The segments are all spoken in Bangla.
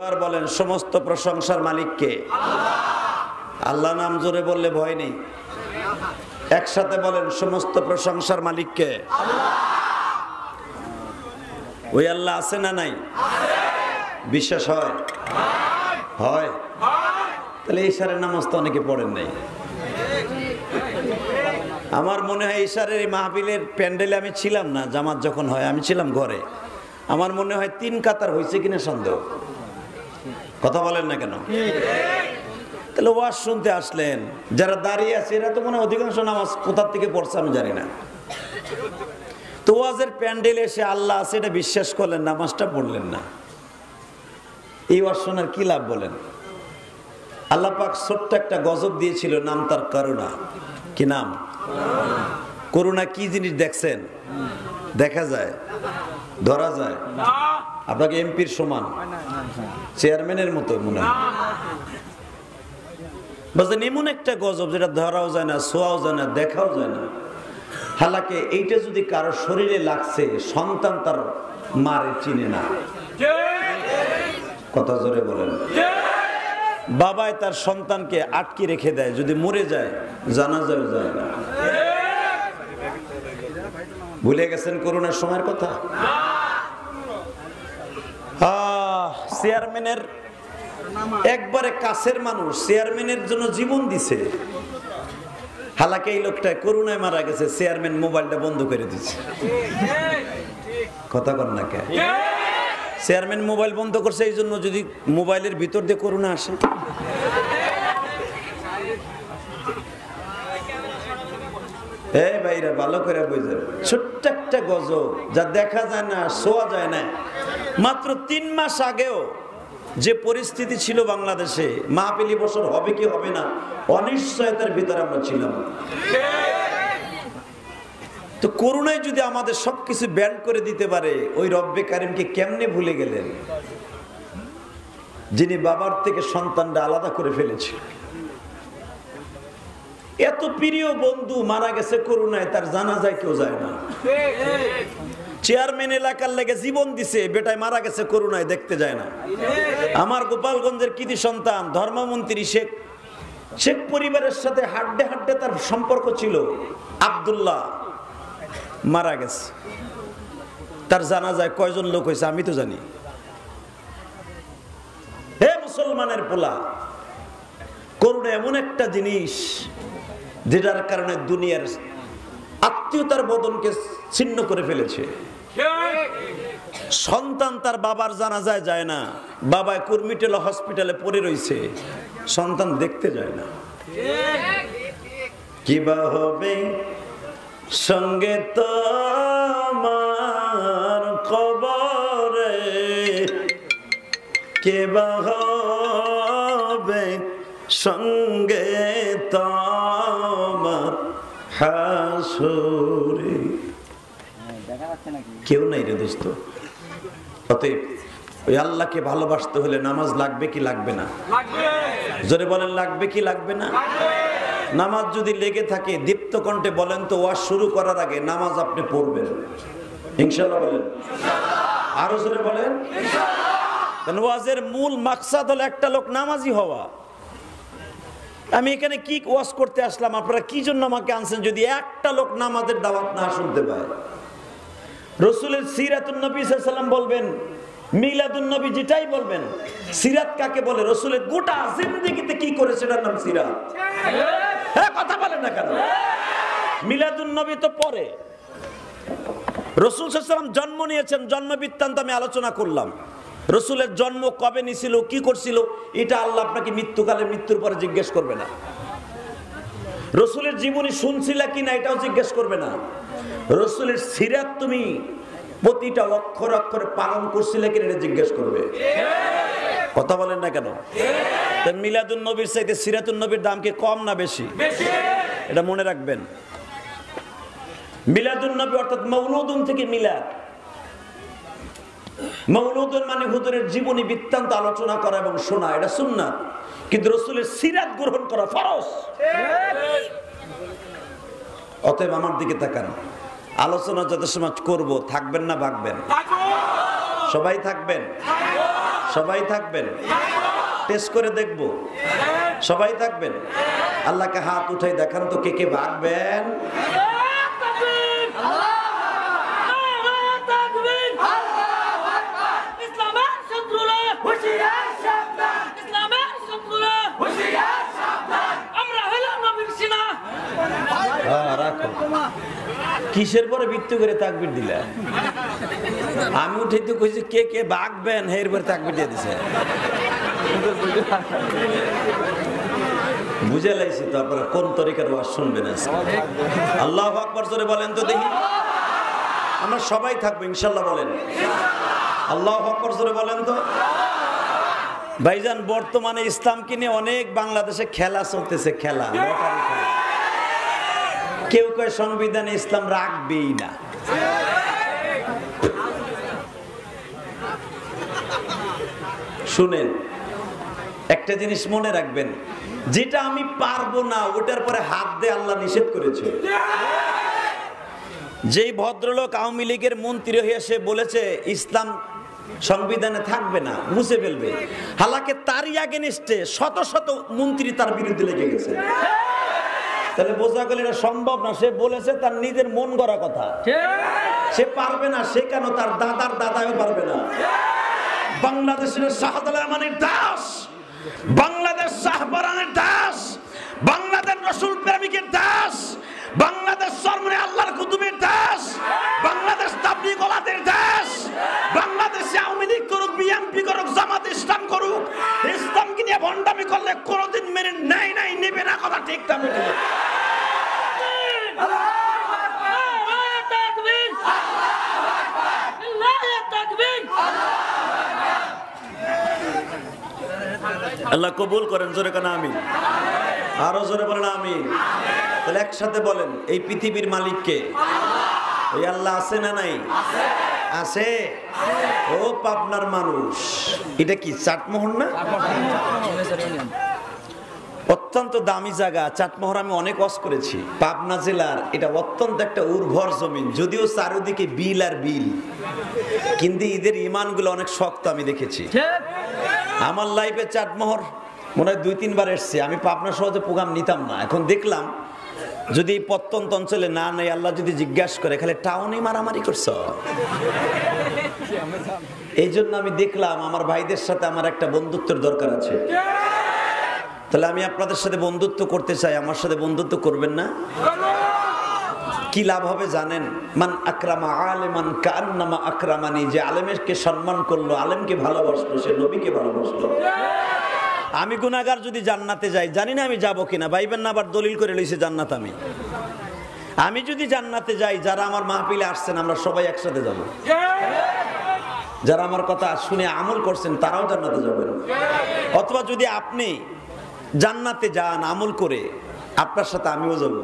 এবার বলেন সমস্ত প্রশংসার মালিক কে? আল্লাহ। আল্লাহ নাম জোরে বললে ভয় নেই, একসাথে বলেন সমস্ত প্রশংসার মালিক কে? আল্লাহ। ওই আল্লাহ আছে না নাই? আছে। বিশ্বাস হয়? হয়। তাহলে ইশারের নামাজ তো অনেকে পড়েন নাই। আমার মনে হয় ইশারের মাহফিলের প্যান্ডেলে আমি ছিলাম না, জামাত যখন হয় আমি ছিলাম ঘরে, আমার মনে হয় 3 কাতার হয়েছে কিনা সন্দেহ। কথা বলেন না কেন? তাহলে ওয়াজ শুনতে আসলেন, যারা দাঁড়িয়ে আছে এরা তো মনে অধিকাংশ নামাজ কোথার থেকে পড়ছে আমি জানি না। তো ওয়াজের প্যান্ডেলে এসে আল্লাহ আছে এটা বিশ্বাস করলেন, নামাজটা পড়লেন না, এই ওয়াজ শোনার কি লাভ বলেন? আল্লাহ পাক ছোট্ট একটা গজব দিয়েছিল, নাম তার করুণা। কি নাম? করুণা। কি জিনিস দেখছেন? দেখা যায়, ধরা যায়। আপনাকে এমপির সমান, চেয়ারম্যানের মতো মনে হয়। বুঝলেন, এমন একটা গজব যেটা ধরাও যায় না, ছোঁয়াও যায় না, দেখাও যায় না। হালাকে এইটা যদি কারো শরীরে লাগছে, সন্তান তার মারে চিনে না। কথা জোরে বলেন। বাবায় তার সন্তানকে আটকে রেখে দেয়, যদি মরে যায় জানাজাও যায় না। ভুলে গেছেন করোনার সময়ের কথা? চেয়ারম্যানের একবারে কাছের মানুষ, চেয়ারম্যানের জন্য জীবন দিছে, হালাকে এই লোকটা করোনায় মারা গেছে, চেয়ারম্যান মোবাইলটা বন্ধ করে দিচ্ছে। কথা কর না কে? চেয়ারম্যান মোবাইল বন্ধ করছে এই জন্য, যদি মোবাইলের ভিতর দিয়ে করোনা আসে। এই ভাইরা ভালো করে বুঝেন, ছোট্ট একটা গজব যা দেখা যায় না, শোয়া যায় না। মাত্র 3 মাস আগেও যে পরিস্থিতি ছিল বাংলাদেশে, মাহফিল বছর হবে কি হবে না অনিশ্চয়তার ভিতরে আমরা ছিলাম। তো করোনায় যদি আমাদের সবকিছু ব্যান করে দিতে পারে, ওই রব্বে কারিমকে কেমনে ভুলে গেলেন, যিনি বাবার থেকে সন্তানটা আলাদা করে ফেলেছিল। এত প্রিয় বন্ধু মারা গেছে করোনায়, তার জানাজায় কেউ যায় না। চেয়ারম্যান এলাকার লেগে জীবন দিছে, বেটায় মারা গেছে করোনায়, দেখতে যায় না। আমার গোপালগঞ্জের কৃতি সন্তান ধর্মমন্ত্রী শেখ পরিবারের সাথে হাড্ডে হাড্ডে তার সম্পর্ক ছিল, আব্দুল্লাহ মারা গেছে, তার জানাজায় কয়জন লোক হয়েছে আমি তো জানি। হে মুসলমানের পোলা, করোনা এমন একটা জিনিস যেটার কারণে দুনিয়ার আত্মীয়তার বদনকে ছিন্ন করে ফেলেছে। সন্তান তার বাবার জানাজায় যায় না, বাবায় কুর্মিটেল হসপিটালে পড়ে রয়েছে, সন্তান দেখতে যায় না। কি বা হবে সঙ্গে তোমার কবরে, কে বা হবে সঙ্গে তোমার হাসরে? কেউ নাই রে দোস্ত। অতএব ওই আল্লাহকে ভালোবাসতে হলে নামাজ লাগবে কি লাগবে না? জোরে বলেন, লাগবে কি লাগবে না? নামাজ যদি লেগে থাকে দীপ্ত কণ্ঠে বলেন তো, ওয়াজ শুরু করার আগে নামাজ আপনি পড়বেন ইনশাআল্লাহ। বলেন ইনশাআল্লাহ। আরো জোরে বলেন ইনশাআল্লাহ। কারণ ওয়াজের মূল মাকসাদ হলো একটা লোক নামাজি হওয়া। আমি এখানে কি ওয়াজ করতে আসলাম, আপনারা কি জন্য আমাকে আনছেন? যদি একটা লোক নামাজের দাওয়াত না শুনতে পায়, রাসূলের সিরাতুন নবী সাল্লাল্লাহু আলাইহি ওয়াসাল্লাম বলবেন, মিলাদুন নবী যেটাই বলবেন, সিরাত কাকে বলে, রাসূলের গোটা জিন্দেগিতে কি করেছে এটার নাম সিরাত। হ্যাঁ, কথা বলেন না কেন? মিলাদুন নবী তো পরে, রাসূল সাল্লাল্লাহু আলাইহি ওয়াসাল্লাম জন্ম নিয়েছেন, জন্ম বৃত্তান্ত আমি আলোচনা করলাম। রাসূলের জন্ম কবে নিয়েছিল, কি করছিল, এটা আল্লাহ আপনাকে মৃত্যুকালে মৃত্যুর পরে জিজ্ঞেস করবে না। রাসূলের জীবনী শুনছিলা কিনা এটাও জিজ্ঞেস করবে না। রাসূলের সিরাত তুমি প্রতিটা অক্ষর অক্ষরে পালন করছিলে কিনা এটা জিজ্ঞেস করবে। কথা বলেন না কেন? মিলাদুন নবীর চাইতে সিরাতুন নবীর দাম কি কম না বেশি? এটা মনে রাখবেন। মিলাদুন নবী অর্থাৎ মৌলুদুন থেকে মিলাদ, মৌলুদুন মানে হুজুরের জীবনী বৃত্তান্ত আলোচনা করা এবং শোনা, এটা সুন্নাত। কিন্তু রাসূলের সিরাত গ্রহণ করা ফরজ। অতএব আমার দিকে তাকান, আলোচনা যত সময় করব থাকবেন না ভাগবেন? সবাই থাকবেন। সবাই থাকবেন, টেস্ট করে দেখব। সবাই থাকবেন, আল্লাহকে হাত উঠাই দেখান তো কে কে ভাগবেন। কিসের পরে বৃত্তি করে তাকবীর দিলা? আমি উঠে তো কইছি কে কে ভাগবেন, এর পরে তাকবীর দিয়ে দিছে। বুঝে লাইছি তারপরে কোন তরিকার ওয়াজ শুনবেন আজকে। আল্লাহু আকবার জোরে বলেন তো দেখি। আমরা সবাই থাকবো ইনশাআল্লাহ, বলেন ইনশাআল্লাহ। আল্লাহু আকবার জোরে বলেন তো। ভাইজান, বর্তমানে ইসলামকে নিয়ে অনেক বাংলাদেশে খেলা চলতেছে, খেলা। কেউ কয় সংবিধানে ইসলাম রাখবেই না, শুনেন একটা জিনিস মনে রাখবেন, যেটা আমি পারবো না ওটার পরে হাত দিয়ে আল্লাহ নিষেধ করেছে। যেই ভদ্রলোক আওয়ামী লীগের মন্ত্রী হয়ে সে বলেছে ইসলাম সংবিধানে থাকবে না, মুছে ফেলবে, হালাকে তারই এগেইনস্টে শত শত মন্ত্রী তার বিরুদ্ধে লেগে গেছে। তাহলে বোঝা গেল এটা সম্ভব না, সে বলেছে তার নিজের মন গড়া কথা, সে পারবে না, সে কেন তার দাদার দাদাও পারবে না। বাংলাদেশের শাহজালাল মানিক দাস, বাংলাদেশ শাহবারানের দাস, বাংলাদেশ রসুল প্রেমিকের দাস, বাংলাদেশ সরমনে আল্লাহর কুতুবের দাস, বাংলাদেশ তাবলিগ ওলামাদের দাস, বাংলাদেশে আওয়ামী লীগ করুক, বিএনপি করুক, জামাত ইসলাম করুক, ইসলামকে নিয়ে ভণ্ডামি করলে কোনোদিন মেনে নেয় নাই, নেবে না। কথা ঠিক না বেঠিক? আল্লাহ কবুল করেন, জোরে কেন আমিন, আরো জোরে বলেন আমিন। তাহলে একসাথে বলেন, এই পৃথিবীর মালিককে ওই আল্লাহ আছে না নাই? আছে। ও পাবনার মানুষ, এটা কি চাটমোহর না? অত্যন্ত দামি জায়গা চাটমোহর, আমি অনেক ওয়াজ করেছি। পাবনা জেলার এটা অত্যন্ত একটা উর্বর জমিন, যদিও চারিদিকে বিল আর বিল, কিন্তু এদের ইমানগুলো অনেক শক্ত আমি দেখেছি। আমার লাইফে চাটমোহর মনে হয় 2-3 বার এসছে। আমি পাবনা শহরে প্রোগ্রাম নিতাম না, এখন দেখলাম যদি এই প্রত্যন্ত অঞ্চলে না নেই, আল্লাহ যদি জিজ্ঞাসা করে খালি টাউনে মারামারি করছ। এই জন্য আমি দেখলাম আমার ভাইদের সাথে আমার একটা বন্ধুত্বের দরকার আছে। তাহলে আমি আপনাদের সাথে বন্ধুত্ব করতে চাই, আমার সাথে বন্ধুত্ব করবেন না? কি লাভ হবে জানেন? মান আকরামা আলেমান কান্নামা আকরামানি, যে আলেমকে সম্মান করলো, আলেমকে ভালোবাসলো, সে নবীকে ভালোবাসলো। আমি গুনাহগার যদি জান্নাতে যাই, জানি না আমি যাবো কিনা, ভাইবেন না আবার দলিল করে লইছে জান্নাত। আমি যদি জান্নাতে যাই, যারা আমার মাহফিলে আসছেন আমরা সবাই একসাথে যাব, যারা আমার কথা শুনে আমল করছেন তারাও জান্নাতে যাবেন। অথবা যদি আপনি জান্নাতে যান আমল করে, আপনার সাথে আমিও যাব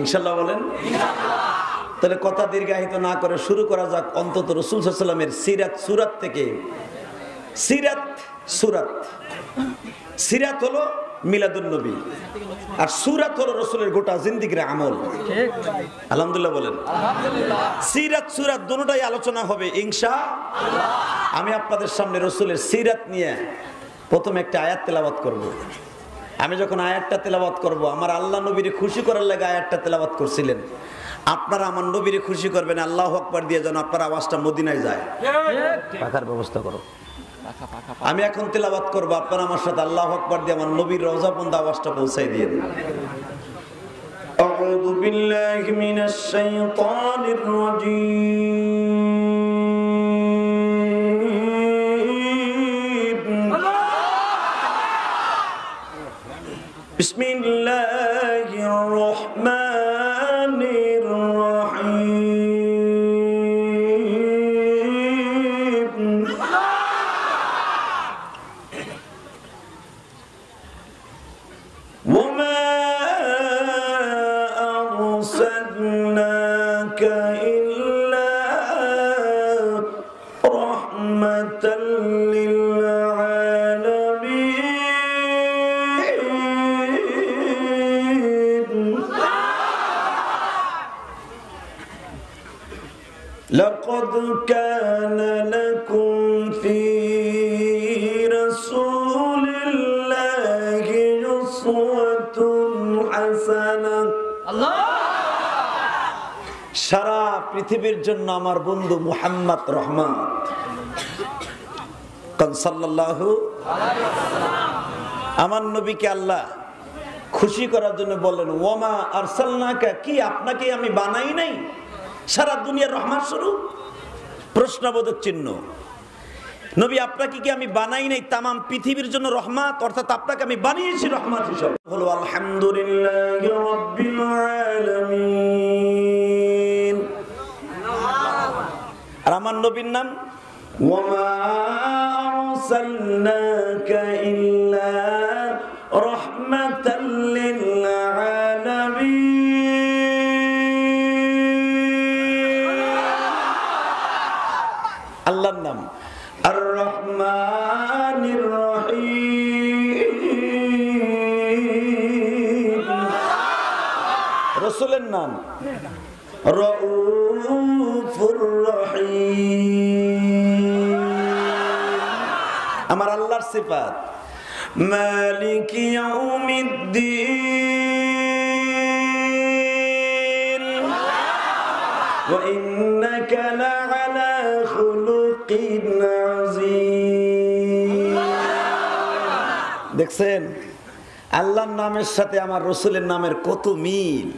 ইনশাআল্লাহ, বলেন ইনশাআল্লাহ। তাহলে কথা দীর্ঘায়িত না করে শুরু করা যাক, অন্তত রাসূল সাল্লাল্লাহু আলাইহি ওয়াসাল্লামের সিরাত সূরাত থেকে। সিরাত সূরাত, সিরাত হলো মিলাদুন নবী, আর সূরাত হলো রাসূলের গোটা জিন্দেগির আমল। ঠিক, আলহামদুলিল্লাহ বলেন আলহামদুলিল্লাহ। সিরাত সূরাত দুটোই আলোচনা হবে ইনশাআল্লাহ। আমি আপনাদের সামনে রাসূলের সিরাত নিয়ে প্রথমে একটা আয়াত তেলাওয়াত করব। আমি যখন আয়াতটা তেলাওয়াত করব, আমার আল্লাহ নবীর খুশি করার লাগি আয়াতটা তেলাওয়াত করছিলেন। আপনারা আমার নবীর খুশি করবেন, আল্লাহু আকবার দিয়ে যেন আপনার আওয়াজটা মদিনায় যায়। ঠিক, পাখার ব্যবস্থা করো। আমি এখন তেলাওয়াত করব, আপনারা আমার সাথে আল্লাহু আকবার দিয়ে আমার নবীর রওজা পর্যন্ত আওয়াজটা পৌঁছাই দিয়ে দেন। আউযু বিল্লাহি মিনাশ শাইতানির রাজীম। بسم الله الرحمن الرحيم. وما أرسلناك إلا رحمة لقد كان لكم في পৃথিবীর জন্য আমার বন্ধু মুহাম্মদ রহমান সাল্লাল্লাহু আলাইহি ওয়াসাল্লাম। আমার নবীকে আল্লাহ খুশি করার জন্য বলেন ওমা আরসালনাকা, কি আপনাকে আমি বানাই নাই সারা দুনিয়ার রহমান স্বরূপ? প্রশ্নবোধক চিহ্ন। নবী আপনাকে কি আমি বানাই নাই তামাম পৃথিবীর জন্য রহমত, অর্থাৎ আপনাকে আমি বানিয়েছি রহমত হিসেবে। বলো আলহামদুলিল্লাহি রাব্বিল আলামিন। আর আমার নবীর নাম ওয়ামা আরসালনাকা ইল্লা রাহমাতাল লিল আলামিন। আল্লাহর নাম আর-রহমানির রহিম। রাসূলের নাম রাউফুর রহিম। আমার আল্লাহর সিফাত মালিক ইয়াউমিদ্দিন। ওয়া ইন্নাকা লা'আলা খুলুকিন আযীম। দেখছেন আল্লাহর নামের সাথে আমার রাসূলের নামের কত মিল।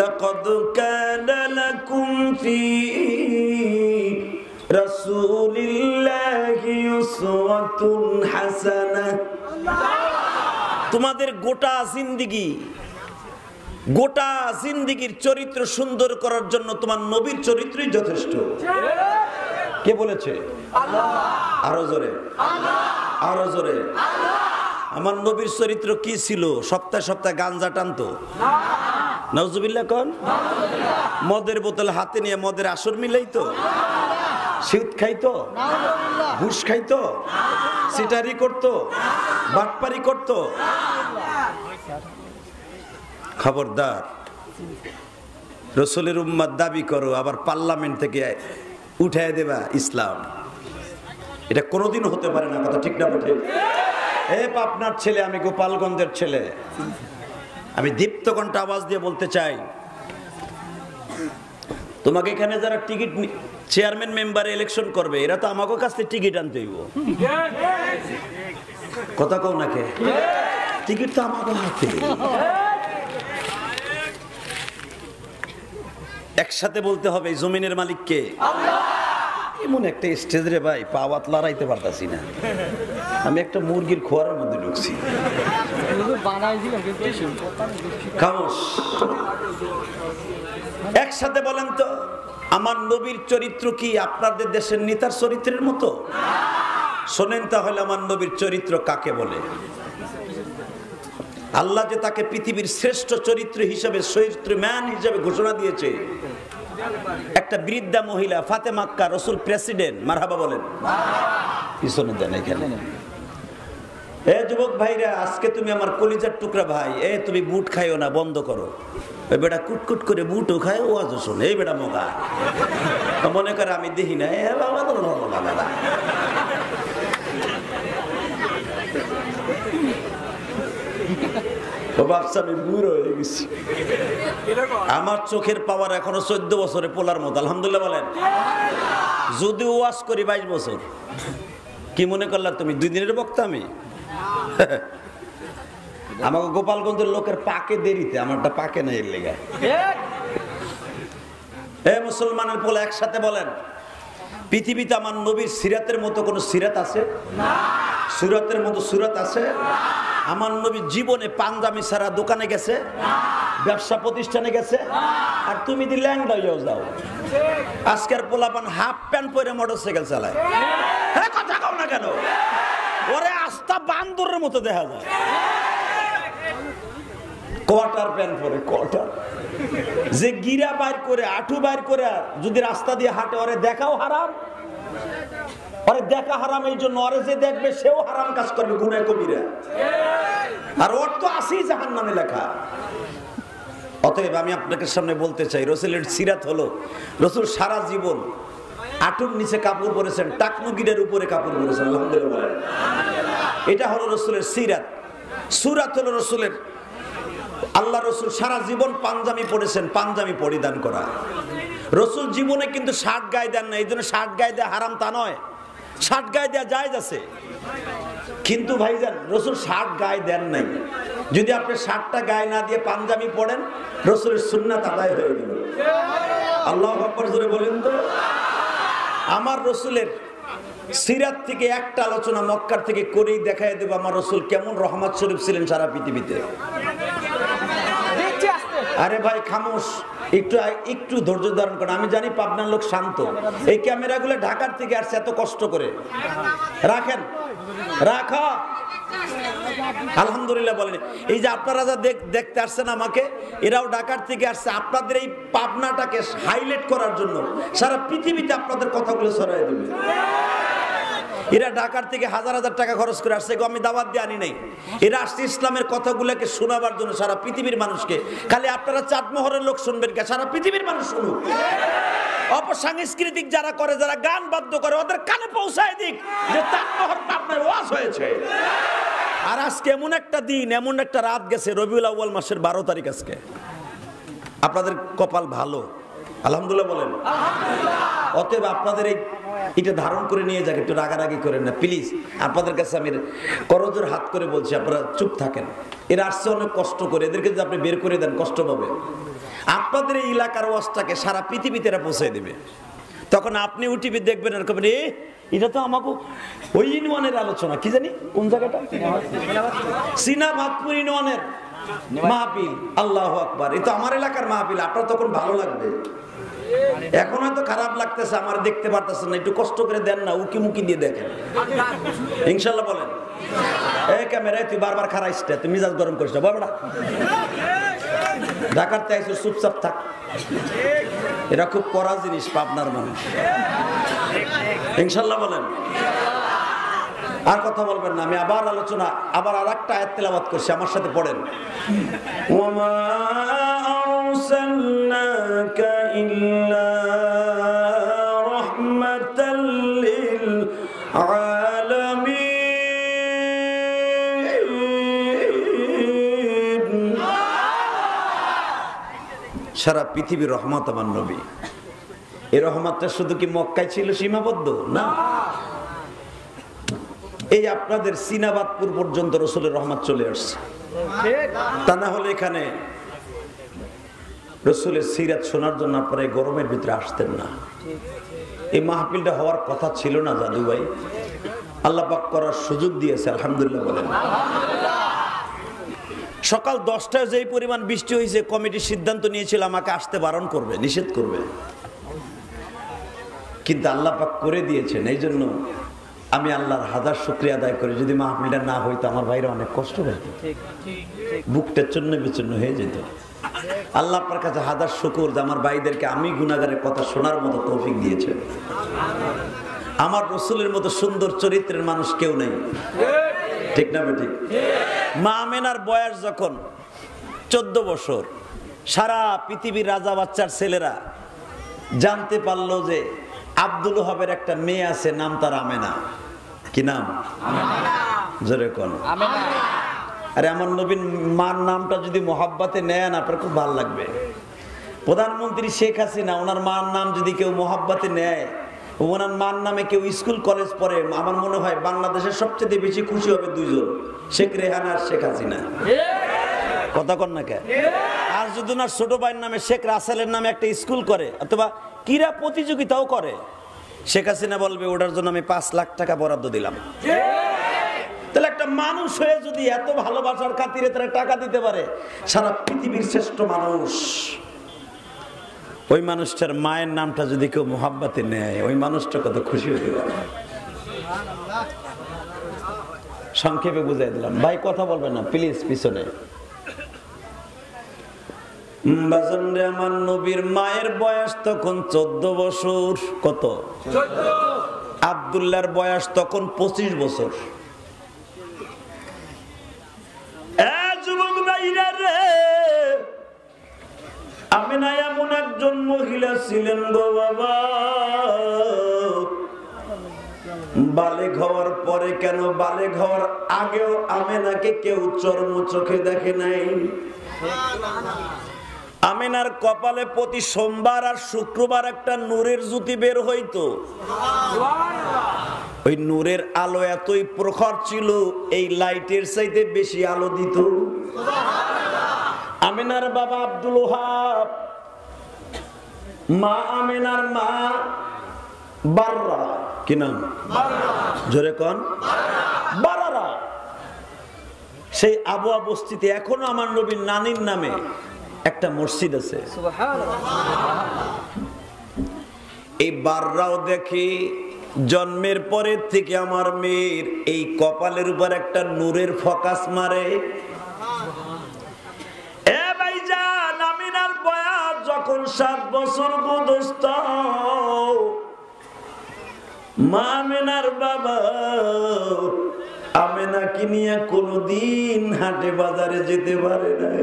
লাকাদ কানা লাকুম ফি রাসূলিল্লাহি উসওয়াতুন হাসানাহ। তোমাদের গোটা জিন্দেগি, গোটা জিন্দেগির চরিত্র সুন্দর করার জন্য তোমার নবীর চরিত্রই যথেষ্ট। কে বলেছে? আল্লাহ। আরো জোরে আল্লাহ, আরো জোরে আল্লাহ। আমার নবীর চরিত্র কি ছিল? সপ্তাহে সপ্তাহে গাঞ্জা টানতো না, নাউজুবিল্লাহ কোন, মদের বোতল হাতে নিয়ে মদের আসর মিলাইতো না, সুদ খাইতো না, ঘুষ খাইতো না, সিটারি করতো না, বাটপারি করতো না। খবরদার, রাসূলের উম্মত দাবি করো আবার পার্লামেন্ট থেকে উঠায় দেবা ইসলাম, এটা কোনোদিন হতে পারে না। কথা ঠিক না বটে? এ পাবনার ছেলে, আমি গোপালগঞ্জের ছেলে, আমি দীপ্ত কণ্ঠ আওয়াজ দিয়ে বলতে চাই, তোমাকে এখানে যারা টিকিট চেয়ারম্যান মেম্বারে ইলেকশন করবে এরা তো আমাকে কাছ থেকে টিকিট আনতে হইব। কথা কও না কে? টিকিট তো আমাকে হাতে। একসাথে বলতে হবে জমিনের মালিক কে? আল্লাহ। এমন একটা স্টেজ রে ভাই, পা হাত লড়াইতে পারতাছি না, আমি একটা মুরগির খোয়ারের মধ্যে ঢুকছি। একসাথে বলেন তো আমার নবীর চরিত্র কি আপনাদের দেশের নেতার চরিত্রের মতো? শোনেন তাহলে আমার নবীর চরিত্র কাকে বলে। আল্লাহ যে তাকে পৃথিবীর শ্রেষ্ঠ চরিত্র হিসেবে, চরিত্রম্যান হিসেবে ঘোষণা দিয়েছে। একটা বৃদ্ধা মহিলা ফাতেমা আক্কা, রাসূল প্রেসিডেন্ট, মারহাবা বলেন। পিছনে দেন এখানে। এ যুবক ভাইরা, আজকে তুমি আমার কলিজার টুকরা ভাই, এ তুমি বুট খাইও না, বন্ধ করো। ওই বেটা কুটকুট করে বুটও খায়, ওয়াজও শোনে, এই বেটা মোগা মনে করে আমি দেখি না। এ বাবা, আমার চোখের পাওয়ার এখনো 14 বছরে পোলার মতো, আলহামদুলিল্লাহ বলেন। যদি ওয়াজ করি 22 বছর, কি মনে করলা তুমি 2 দিনের বক্তা? আমি আমাকে গোপালগঞ্জের লোকের পাকে দেরিতে, আমারটা পাকে নাই এর লেগে। এ মুসলমানের পোলা, একসাথে বলেন পৃথিবীতে আমার নবীর সিরাতের মতো কোনো সিরাত আছে না, সুরাতের মতো সুরাত আছে না। আমার নবী জীবনে পাঞ্জাবি ছাড়া দোকানে গেছে না, ব্যবসা প্রতিষ্ঠানে গেছে না। আর তুমি দি ল্যাংডা হইয়াও যাও। আজকের পোলাপান হাফ প্যান্ট পরে মোটরসাইকেল চালায়। হ্যাঁ, কথা কও না কেন? ওরে আস্তা বান্দরের মতো দেখা যায়। কোয়ার্টার প্যান্ট পরে, কোয়ার্টার যে গিরা বাইর করে, আঁটু বাইর করে যদি রাস্তা দিয়ে হাঁটে, ওরে দেখাও হারাম। ওরে দেখা হারাম এই জন্য, ওরে যে দেখবে সেও হারাম কাজ করবে, গুনাহ কবিরা। আর ওর তো আসেই জাহান্নামে লেখা। অতএব আমি আপনাদের সামনে বলতে চাই, রাসূলের সিরাত হলো, রাসূল সারা জীবন আঁটুর নিচে কাপড় পরেছেন, টাকনুগিরের উপরে কাপড় পরেছেন, আলহামদুলিল্লাহ। এটা হলো রাসূলের সিরাত। সূরাত হলো রাসূলের আল্লাহ রসুল সারা জীবন পাঞ্জাবি পরেছেন, পাঞ্জাবি পরিধান করা। রসুল জীবনে কিন্তু শার্ট গায়ে দেন না, এই জন্য শার্ট গায়ে দেওয়া হারাম তা নয়, শার্ট গায়ে দেওয়া জায়েজ আছে। কিন্তু ভাইজান রসুল শার্ট গায়ে দেন নাই, যদি আপনি শার্টটা গায়ে না দিয়ে পাঞ্জাবি পরেন রসুলের সুন্নাত আদায় হয়ে গেল। আল্লাহু আকবার জোরে বলেন তো। আমার রসুলের সিরাত থেকে একটা আলোচনা মক্কার থেকে করেই দেখাই দেব আমার রসুল কেমন রহমত শরীফ ছিলেন সারা পৃথিবীতে। আরে ভাই খামোশ, একটু একটু ধৈর্য ধারণ করেন। আমি জানি পাবনার লোক শান্ত, এই ক্যামেরাগুলো ঢাকার থেকে আসছে এত কষ্ট করে। রাখেন, রাখা আলহামদুলিল্লাহ বলেন। এই যে আপনারা যা দেখতে আসছেন আমাকে, এরাও ঢাকার থেকে আসছে আপনাদের এই পাবনাটাকে হাইলাইট করার জন্য। সারা পৃথিবীতে আপনাদের কথাগুলো ছড়াই দেবে। এরা ঢাকার থেকে হাজার হাজার টাকা খরচ করে আসছে, আমি দাওয়াত দিয়ে আনি নাই, এরা আসছে ইসলামের কথাগুলোকে শোনাবার জন্য সারা পৃথিবীর মানুষকে। খালি আপনারা চাটমোহরের লোক শুনবেন কে, সারা পৃথিবীর মানুষ শুনুক। অপসাংস্কৃতিক যারা করে, যারা গান বাদ্য করে, ওদের কানে পৌঁছায় দিক যে চাটমোহর পাবনায় ওয়াজ হয়েছে। আর আজকে এমন একটা দিন, এমন একটা রাত গেছে, রবিউল আউয়াল মাসের 12 তারিখ। আজকে আপনাদের কপাল ভালো, আলহামদুলিল্লাহ বলেন। অতএব আপনাদের এই এটা ধারণ করে নিয়ে যাক, একটু রাগারাগি করেন না প্লিজ। আপনাদের কাছে আমি করজোর হাত করে বলছি, আপনারা চুপ থাকেন। এরা আসছে অনেক কষ্ট করে, এদেরকে যদি আপনি বের করে দেন কষ্ট পাবে। আপনাদের এই এলাকার ওয়াজটাকে সারা পৃথিবীতে এরা পৌঁছে দেবে। তখন আপনি উঠিবি দেখবেন আর কবেন, এটা তো আমাকে ওই ইউনিয়নের আলোচনা, কি জানি কোন জায়গাটা, সিনাভাতপুর ইউনিয়নের মাহফিল। আল্লাহু আকবার, এটা আমার এলাকার মাহফিল। আপনার তখন ভালো লাগবে। এখন হয়তো খারাপ লাগতেছে, আমার দেখতে পারতেছেন না, একটু কষ্ট করে দেন না, উকি মুকি দিয়ে দেখেন ইনশাল্লাহ বলেন। এই ক্যামেরায় তুই বারবার খারাইস না, তুই মিজাজ গরম করিস না বাবা, ঢাকার তাই চুপচাপ থাক। এরা খুব কড়া জিনিস পাবনার মানুষ, ইনশাল্লাহ বলেন। আর কথা বলবেন না, আমি আবার আলোচনা, আবার আর একটা আয়াত তেলাওয়াত করছি, আমার সাথে পড়েন। ওমা আরসালনাকা ইল্লা রাহমাতাল লিল আলামিন। সারা পৃথিবীর রহমত আমার নবী। এই রহমতটা শুধু কি মক্কায় ছিল সীমাবদ্ধ? না, এই আপনাদের সিনাবাদপুর পর্যন্ত রসুলের রহমত চলে আসছে। তা না হলে এখানে রসুলের সিরাত শোনার জন্য আপনারা এই গরমের ভিতরে আসতেন না। এই মাহফিলটা হওয়ার কথা ছিল না জাদু ভাই, আল্লাহ পাক করার সুযোগ দিয়েছে, আলহামদুলিল্লাহ বলেন। সকাল 10টায় যেই পরিমাণ বৃষ্টি হয়েছে, কমিটি সিদ্ধান্ত নিয়েছিল আমাকে আসতে বারণ করবে, নিষেধ করবে, কিন্তু আল্লাহ পাক করে দিয়েছেন। এই জন্য আমি আল্লাহর হাজার শুকরিয়া আদায় করি। যদি মাহফিলটা না হইতো আমার ভাইরা অনেক কষ্ট হইত, বুকটা চূর্ণ বিচূর্ণ হয়ে যেত। আল্লাহ আপনার কাছে হাজার শুকর যে আমার ভাইদেরকে আমি গুনাহগারের কথা শোনার মতো তৌফিক দিয়েছেন। আমার রসুলের মতো সুন্দর চরিত্রের মানুষ কেউ নেই, ঠিক না বেঠিক? মা আমেনার বয়স যখন 14 বছর, সারা পৃথিবীর রাজা বাচ্চার ছেলেরা জানতে পারলো যে আব্দুল হবের একটা মেয়ে আছে, নাম তার আমেনা। কি নাম? জোরে কোন? আরে আমার নবীন মার নামটা যদি মোহাব্বতে নেন আপনার খুব ভালো লাগবে। প্রধানমন্ত্রী শেখ হাসিনা ওনার মার নাম যদি কেউ মোহাব্বতে নেয়, ওনার মার নামে কেউ স্কুল কলেজ পড়ে, আমার মনে হয় বাংলাদেশের সবচেয়ে বেশি খুশি হবে দুইজন, শেখ রেহানা আর শেখ হাসিনা। কথা কন না কে? আর যদি ওনার ছোট ভাইয়ের নামে শেখ রাসেলের নামে একটা স্কুল করে অথবা ক্রীড়া প্রতিযোগিতাও করে, শেখ হাসিনা বলবে ওটার জন্য আমি 5 লাখ টাকা বরাদ্দ দিলাম। তাহলে একটা মানুষ হয়ে যদি এত ভালোবাসার খাতিরে তারা টাকা দিতে পারে, সারা পৃথিবীর শ্রেষ্ঠ মানুষ, ওই মানুষটার মায়ের নামটা যদি কেউ মোহাব্বতে নেয় ওই মানুষটা কত খুশি হতে পারে। সংক্ষেপে বুঝাই দিলাম ভাই, কথা বলবেন না প্লিজ পিছনে। আমার নবীর মায়ের বয়স তখন 14 বছর। কত? 14। আব্দুল্লাহর বয়স তখন 25 বছর। আমেনা এমন একজন মহিলা ছিলেন গো বাবা, বালে ঘর পরে কেন, বালে ঘর আগেও আমেনাকে কেউ চোখে দেখে নাই। আমিনার কপালে প্রতি সোমবার আর শুক্রবার একটা নূরের জ্যোতি বের হইতো। ওই নূরের আলো এতই প্রখর ছিল এই লাইটের চাইতে বেশি আলো দিত। আমিনার বাবা আব্দুল ওহাব, মা আমিনার মা বাররা, কি নাম জোরে কোন বাররা, সেই আবু অবস্থিতে এখনো আমার নবীর নানির নামে একটা মসজিদ আছে। এই বাররাও দেখি জন্মের পরের থেকে আমার মেয়ের এই কপালের উপর একটা নূরের ফোকাস মারে। এ ভাইজান, আমিনার বয়স যখন 7 বছর বয়স, মা আমিনার বাবা আমিনাকে নিয়ে কোনদিন হাটে বাজারে যেতে পারে নাই।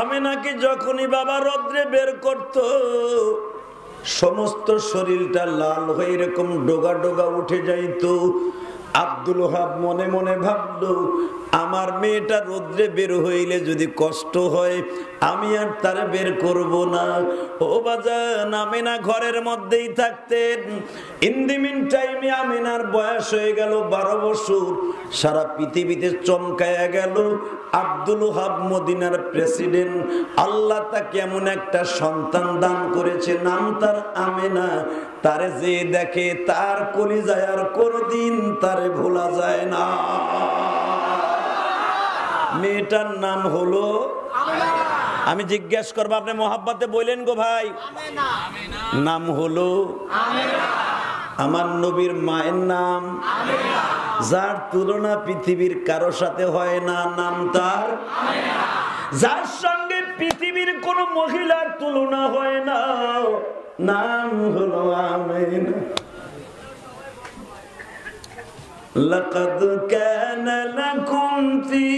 আমিনাকে যখনই বাবা রোদ্রে বের করত সমস্ত শরীরটা লাল হয়ে এরকম ডোগা ডোগা উঠে যাইত। আব্দুল ওহাব মনে মনে ভাবল, আমার মেয়েটা রোদ্রে বের হইলে যদি কষ্ট হয় আমি আর তারে বের করব না। ও বাজান, আমিনা ঘরের মধ্যেই থাকতেন। ইন দি মিন টাইমে আমিনার বয়স হয়ে গেল 12 বছর। সারা পৃথিবীতে চমকায়া গেল আব্দুল ওহাব মদিনার প্রেসিডেন্ট, আল্লাহ তাকে এমন একটা সন্তান দান করেছে, নাম তার আমিনা। তারে যে দেখে তার কলিজায় আর কোনদিন তারে ভোলা যায় না। মেয়েটার নাম হলো আমিনা। আমি জিজ্ঞেস করবো, আপনি মোহাব্বতে বললেন গো ভাই, নাম হলো আমিনা। আমার নবীর মায়ের নাম আমিনা, যার তুলনা পৃথিবীর কারো সাথে হয় না, নাম তার আমিনা, যার সঙ্গে পৃথিবীর কোন মহিলার তুলনা হয় না, নাম হলো আমিনা। لقد كان لكم في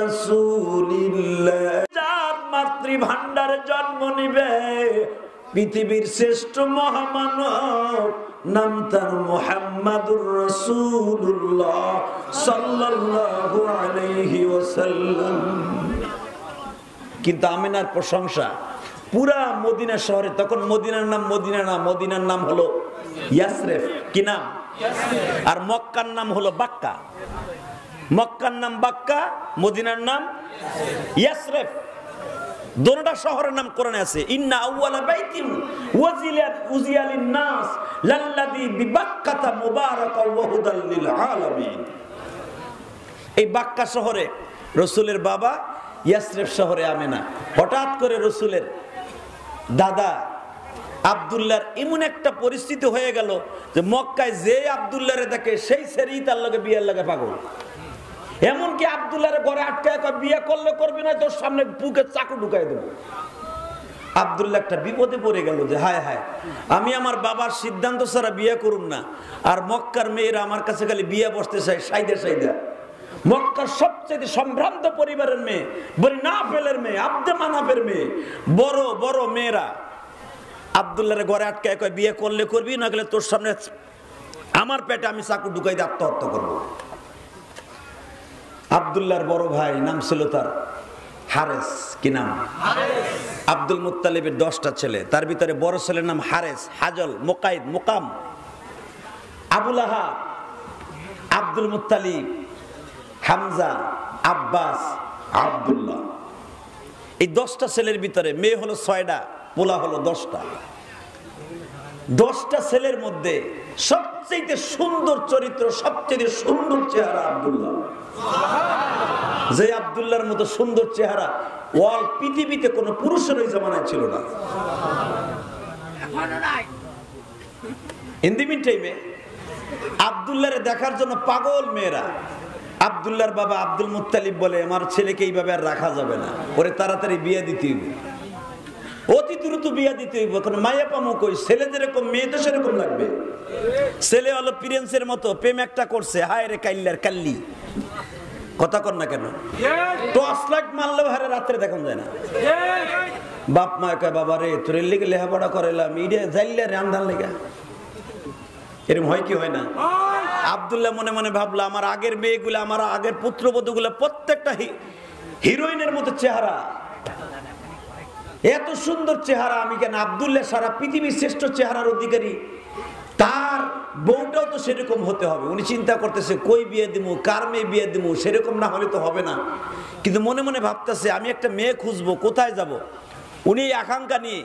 رسول الله যার মাতৃভাণ্ডারে জন্ম নিবে পৃথিবীর শ্রেষ্ঠ মহামানব, নাম তার মুহাম্মাদুর রাসূলুল্লাহ সাল্লাল্লাহু আলাইহি ওয়াসাল্লাম। কিন্তু আমিনার প্রশংসা পুরা মদিনা শহরে, তখন মদিনার নাম মদিনা না, মদিনার নাম হলো ইয়াসরিব, কি নাম, আর মক্কার নাম হলো বাক্কা। মক্কার নাম বাক্কা, মদিনার নাম ইয়াসরিব। দুটো শহরের নাম কোরআনে আছে। ইন্না আউয়ালা বাইতিন উযিয়া লিন-নাস লাল্লাযী বিবাক্কাতা মুবারাকান ওয়া হুদাল লিল আলামিন। এই বাক্কা শহরে রাসূলের বাবা, ইয়াসরিব শহরে আমিনা। হঠাৎ করে রাসূলের দাদা আব্দুল্লাহর এমন একটা পরিস্থিতি হয়ে গেল যে মক্কায় যে আব্দুল্লাহরে দেখে সেই সেরেই তার লগে বিয়ের লগে পাগল। এমনকি আব্দুল্লাহরে ঘরে আটকায় কয়, বিয়ে করলে করবি না, তোর সামনে বুকে চাকু ঢুকাই দেবো। আব্দুল্লাহ একটা বিপদে পড়ে গেল যে হায় হায়, আমি আমার বাবার সিদ্ধান্ত ছাড়া বিয়ে করুন না, আর মক্কার মেয়েরা আমার কাছে খালি বিয়ে বসতে চায় সাইদা সাইদা। মক্কার সবচেয়ে সম্ভ্রান্ত পরিবারের মেয়ে, বলি না ফেলের মেয়ে, আব্দে মানাফের মেয়ে, বড় বড় মেয়েরা আব্দুল্লাহরে ঘরে আটকায় কয়, বিয়ে করলে করবি না গেলে তোর সামনে আমার পেটে আমি চাকু ঢুকাই দিয়ে আত্মহত্যা করব। আব্দুল্লাহর বড় ভাই, নাম ছিল তার হারেস, কি নাম, আব্দুল মুত্তালিবের 10টা ছেলে, তার ভিতরে বড় ছেলের নাম হারেস, হাজল, মোকাইদ, মোকাম, আবুল আহা, Abdul Muttalib, Hamza, Abbas, Abdullah. এই 10টা ছেলের ভিতরে মেয়ে হলো 6টা, পোলা হলো 10টা। 10টা ছেলের মধ্যে সবচেয়ে সুন্দর চরিত্র, সবচেয়ে সুন্দর চেহারা আব্দুল্লাহ। যে আব্দুল্লাহর মতো সুন্দর চেহারা ওয়াল পৃথিবীতে কোনো পুরুষের ওই জামানায় ছিল না। ইন দি মিন টাইমে আব্দুল্লাহরে দেখার জন্য পাগল মেয়েরা। আব্দুল্লাহর বাবা আব্দুল মুত্তালিব বলে, আমার ছেলেকে এইভাবে আর রাখা যাবে না, ওরে তাড়াতাড়ি বিয়ে দিতে হবে, অতি দ্রুত বিয়ে দিতে হইব, কারণ মায়া পামো কই, ছেলে যেরকম মেয়ে তো সেরকম লাগবে। ছেলে হলো প্রিন্সের মতো, প্রেম একটা করছে, হায় রে কাল্লার কাল্লি, কথা কর না কেন, টর্চ লাইট মারলেও হারে রাত্রে দেখা যায় না। বাপ মা কয়, বাবা রে তোর লিগে লেহাপড়া করাইলাম, ইডে যাইলে রে আন্ধার লেগা। এরকম হয় কি হয় না? আব্দুল্লাহ মনে মনে ভাবলো আমার আগের মেয়েগুলো, আমার আগের পুত্রবধূগুলো প্রত্যেকটা হিরোইনের মতো চেহারা, এত সুন্দর চেহারা, আমি কেন? আব্দুল্লাহ সারা পৃথিবীর শ্রেষ্ঠ চেহারার অধিকারী, তার বউটাও তো সেরকম হতে হবে। উনি চিন্তা করতেছে কই বিয়ে দিমু, কার মেয়ে বিয়ে দিমু, সেরকম না হলে তো হবে না। কিন্তু মনে মনে ভাবতেছে আমি একটা মেয়ে খুঁজবো, কোথায় যাব? উনি আকাঙ্ক্ষা নিয়ে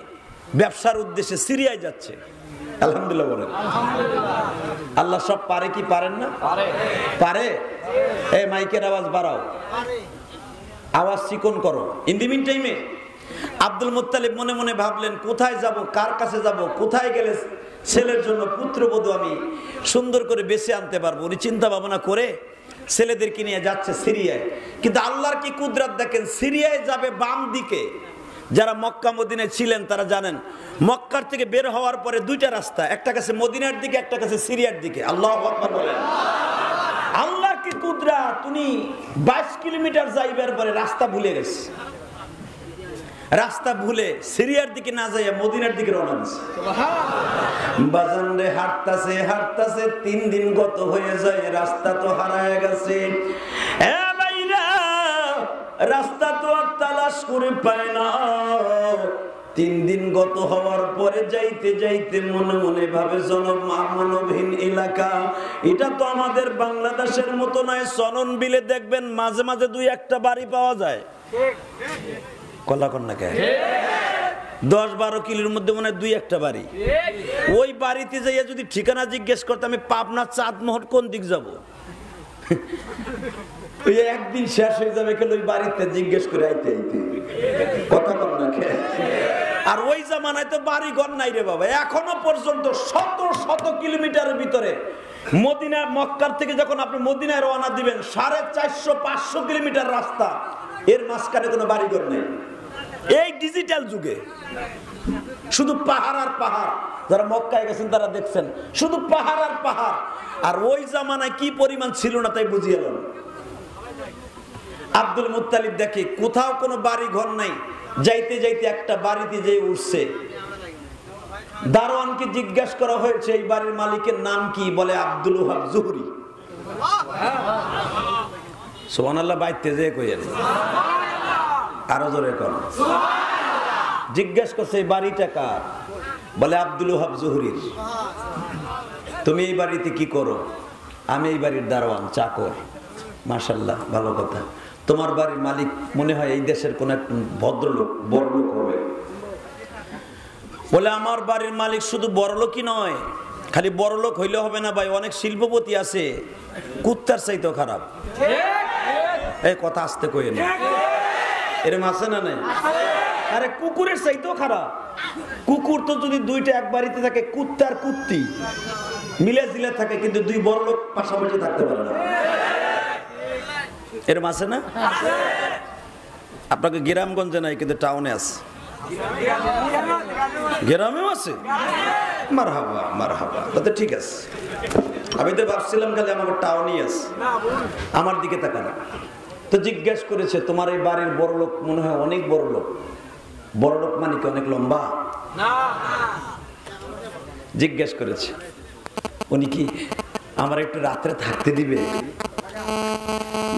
ব্যবসার উদ্দেশ্যে সিরিয়ায় যাচ্ছে। আলহামদুলিল্লাহ বলেন। আল্লাহ সব পারে কি পারেন না? পারে। এই মাইকের আওয়াজ বাড়াও, আওয়াজ চিকন করো। ইন দি মিন টাইমে আব্দুল মুত্তালিব মনে মনে ভাবলেন কোথায় যাব, কার কাছে যাব, কোথায় গেলে ছেলের জন্য পুত্রবধূ আমি সুন্দর করে বেছে আনতে পারবো। উনি চিন্তা ভাবনা করে ছেলেদেরকে নিয়ে যাচ্ছে সিরিয়ায়। কিন্তু আল্লাহর কি কুদরত দেখেন, সিরিয়ায় যাবে বাম দিকে। যারা মক্কা মদিনায় ছিলেন তারা জানেন, মক্কার থেকে বের হওয়ার পরে দুইটা রাস্তা, একটা কাছে মদিনার দিকে, একটা কাছে সিরিয়ার দিকে। আল্লাহু আকবার বলেন। আল্লাহর কি কুদরত, উনি 22 কিলোমিটার যাইবার পরে রাস্তা ভুলে গেছে। রাস্তা ভুলে সিরিয়ার দিকে না যাইয়া মদিনার দিকে রওনা দিছে। বাজারে হাঁটতাছে হাঁটতাছে 3 দিন গত হয়ে যায়, রাস্তা তো হারায় গেছে। রাস্তা তো আর তালাশ করে পায় না। 3 দিন গত হওয়ার পরে যাইতে যাইতে মনে মনে ভাবে জনমানবহীন এলাকা, এটা তো আমাদের বাংলাদেশের মতো নয়। সনন বিলে দেখবেন মাঝে মাঝে 2-1টা বাড়ি পাওয়া যায়, কলাকন্যাকে 10-12 কিলোর মধ্যে মনে হয় 2-1টা বাড়ি। ওই বাড়িতে যাইয়া যদি ঠিকানা জিজ্ঞেস করতে আমি পাবনা চাটমোহর কোন দিক যাব, ওই একদিন শেষ হয়ে যাবে। কেন ওই বাড়িতে জিজ্ঞেস করে আইতে আইতে কথা বল না। আর ওই জামানায় তো বাড়ি ঘর নাই রে বাবা। এখনো পর্যন্ত 100-100 কিলোমিটারের ভিতরে মদিনা, মক্কার থেকে যখন আপনি মদিনায় রওনা দিবেন 450-500 কিলোমিটার রাস্তা, এর মাঝখানে কোনো বাড়ি ঘর নেই। এই ডিজিটাল যুগে শুধু পাহাড় আর পাহাড়। যারা মক্কায় গেছেন তারা দেখছেন শুধু পাহাড় আর পাহাড়। আর ওই জামানায় কি পরিমাণ ছিল না তাই বুঝিয়ে এলাম। আব্দুল মুত্তালিব দেখে কোথাও কোনো বাড়ি ঘর নাই। যাইতে যাইতে একটা বাড়িতে যেয়ে উঠছে। দারোয়ানকে জিজ্ঞাসা করা হয়েছে এই বাড়ির মালিকের নাম কি, বলে আব্দুল ওহাব জুহরি। সুবহানাল্লাহ। বাইতে যেয়ে কইয়েন আরো জোরে কর সুবহানাল্লাহ। জিজ্ঞাসা করছে এই বাড়িটা কার, বলে আব্দুল ওহাব জুহরির। তুমি এই বাড়িতে কি করো? আমি এই বাড়ির দারোয়ান, চাকর। মাশাআল্লাহ, ভালো কথা। তোমার বাড়ির মালিক মনে হয় এই দেশের কোন এক ভদ্রলোক, বড়লোক হবে। বলে আমার বাড়ির মালিক শুধু বড়লোকই নয়, খালি বড়লোক হইলে হবে না ভাই, অনেক শিল্পপতি আছে, কুত্তার চাইতেও খারাপ। এই কথা আসতে কইেন, এরকম আছে না নাই? আরে কুকুরের চাইতেও খারাপ। কুকুর তো যদি 2টা এক বাড়িতে থাকে, কুত্তার কুত্তি মিলে জিলে থাকে, কিন্তু 2 বড়লোক পাশাপাশি থাকতে পারে না। এরম আছে না? আপনাকে গ্রামগঞ্জে নাই কিন্তু টাউনে আছে, গ্রামেও আছে। মারহাবা মারহাবা, তাতে ঠিক আছে। আমি তো ভাবছিলাম খালি আমার টাউনই আছে। আমার দিকে তাকান তো। জিজ্ঞেস করেছে তোমার এই বাড়ির বড়লোক মনে হয় অনেক বড়লোক। বড়লোক মানে কি অনেক লম্বা? জিজ্ঞেস করেছে উনি কি আমার একটু রাত্রে থাকতে দিবে?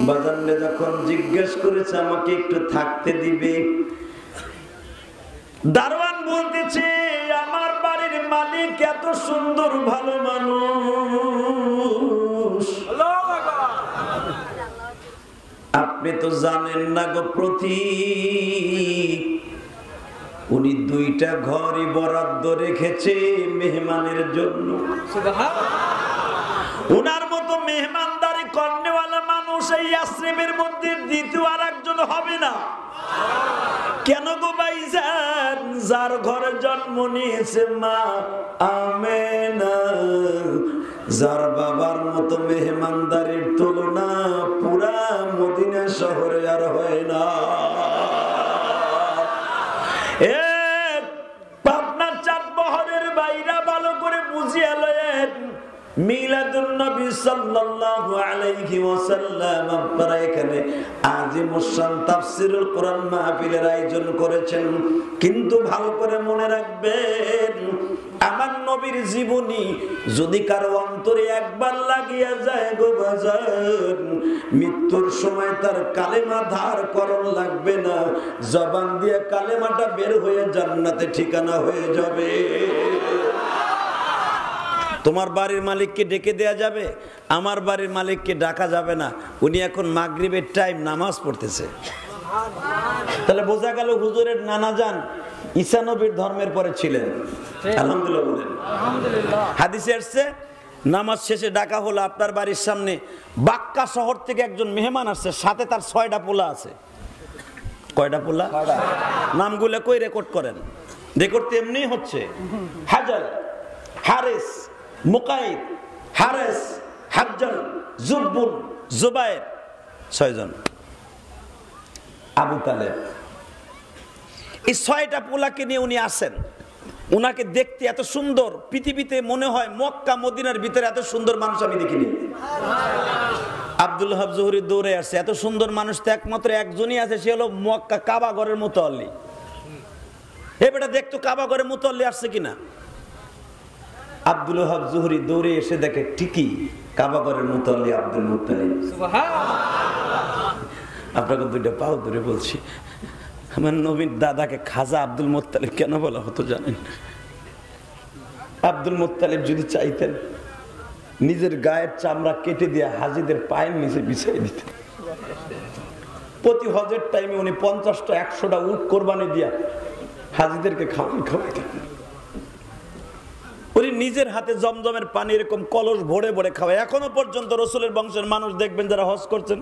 বাজারে যখন জিজ্ঞেস করেছে আমাকে একটু থাকতে দিবে, দারোয়ান বলতেছে আমার বাড়ির মালিক এত সুন্দর ভালো মানুষ, আপনি তো জানেন না গো প্রতি, উনি 2টা ঘরই বরাদ্দ রেখেছে মেহমানের জন্য। উনার মতো মেহমানদারি করনেওয়ালা মানুষ এই আশ্রমের মধ্যে দ্বিতীয় আর একজন হবে না। কেন গো ভাইজান, যার ঘরে জন্ম নিয়েছে মা আমেনা, যার বাবার মতো মেহমানদারির তুলনা পুরা মদিনা শহরে আর হয় না। এ পাবনা চাটমোহরের বাইরা ভালো করে বুঝিয়ে লয়েন, মিলাদুন নবী সাল্লাল্লাহু আলাইহি ওয়াসাল্লাম আপনারা এখানে আজিমুশান তাফসীরুল কোরআন মাহফিলের আয়োজন করেছেন, কিন্তু ভালো করে মনে রাখবেন আমার নবীর জীবনী যদি কারো অন্তরে একবার লাগিয়া যায় গো বাজান, মৃত্যুর সময় তার কালেমা ধার করণ লাগবে না, জবান দিয়ে কালেমাটা বের হয়ে জান্নাতে ঠিকানা হয়ে যাবে। তোমার বাড়ির মালিককে ডেকে দেয়া যাবে, আমার বাড়ির মালিককে ডাকা যাবে না। উনি এখন মাগরিবের টাইম নামাজ পড়তেছে, তাহলে বোঝা গেল হুজুরের নানা যান ঈসা নবীর ধর্মের পরে ছিলেন। আলহামদুলিল্লাহ বলেন। হাদিসে আসছে নামাজ শেষে ডাকা হলো, আপনার বাড়ির সামনে বাক্কা শহর থেকে একজন মেহমান আসছে, সাথে তার 6টা পোলা আছে। কয়টা পোলা? নামগুলো কই রেকর্ড করেন? রেকর্ড তো এমনি হচ্ছে, হাজার, হারেস, মুকাইদ, হারেস, হাজ্জাল, জুবুল, জুবায়ের, 6 জন, আবু তালেব। এই 6টা পোলাকে নিয়ে উনি আসেন। উনাকে দেখতে এত সুন্দর, পৃথিবীতে মনে হয় মক্কা মদিনার ভিতরে এত সুন্দর মানুষ আমি দেখিনি। আব্দুল হাব জোহরি দৌড়ে আসছে, এত সুন্দর মানুষ তো একমাত্র একজনই আছে, সে হলো মক্কা কাবা ঘরের মুতাল্লি। এ বেটা দেখতো কাবা ঘরের মুতাল্লি আসছে কিনা। আব্দুল হাব জোহরি দৌড়ে এসে দেখে ঠিকই কাবা ঘরের মুতাল্লি আব্দুল মুত্তালিব। সুবহানাল্লাহ। আপনাকে 2টা পাও ধরে বলছি, আমার নবীর দাদাকে খাজা আব্দুল মুত্তালিব কেন বলা হতো জানেন? আব্দুল মুত্তালিব যদি চাইতেন নিজের গায়ের চামড়া কেটে দিয়ে হাজিদের পায়ের নিচে বিছাই দিতেন। প্রতি হজের টাইমে উনি 50টা 100টা উট কোরবানি দিয়া হাজিদেরকে খাওয়াতেন। উনি নিজের হাতে জমজমের পানি এরকম কলস ভরে ভরে খাওয়ায়। এখনো পর্যন্ত রসুলের বংশের মানুষ দেখবেন যারা হজ করছেন,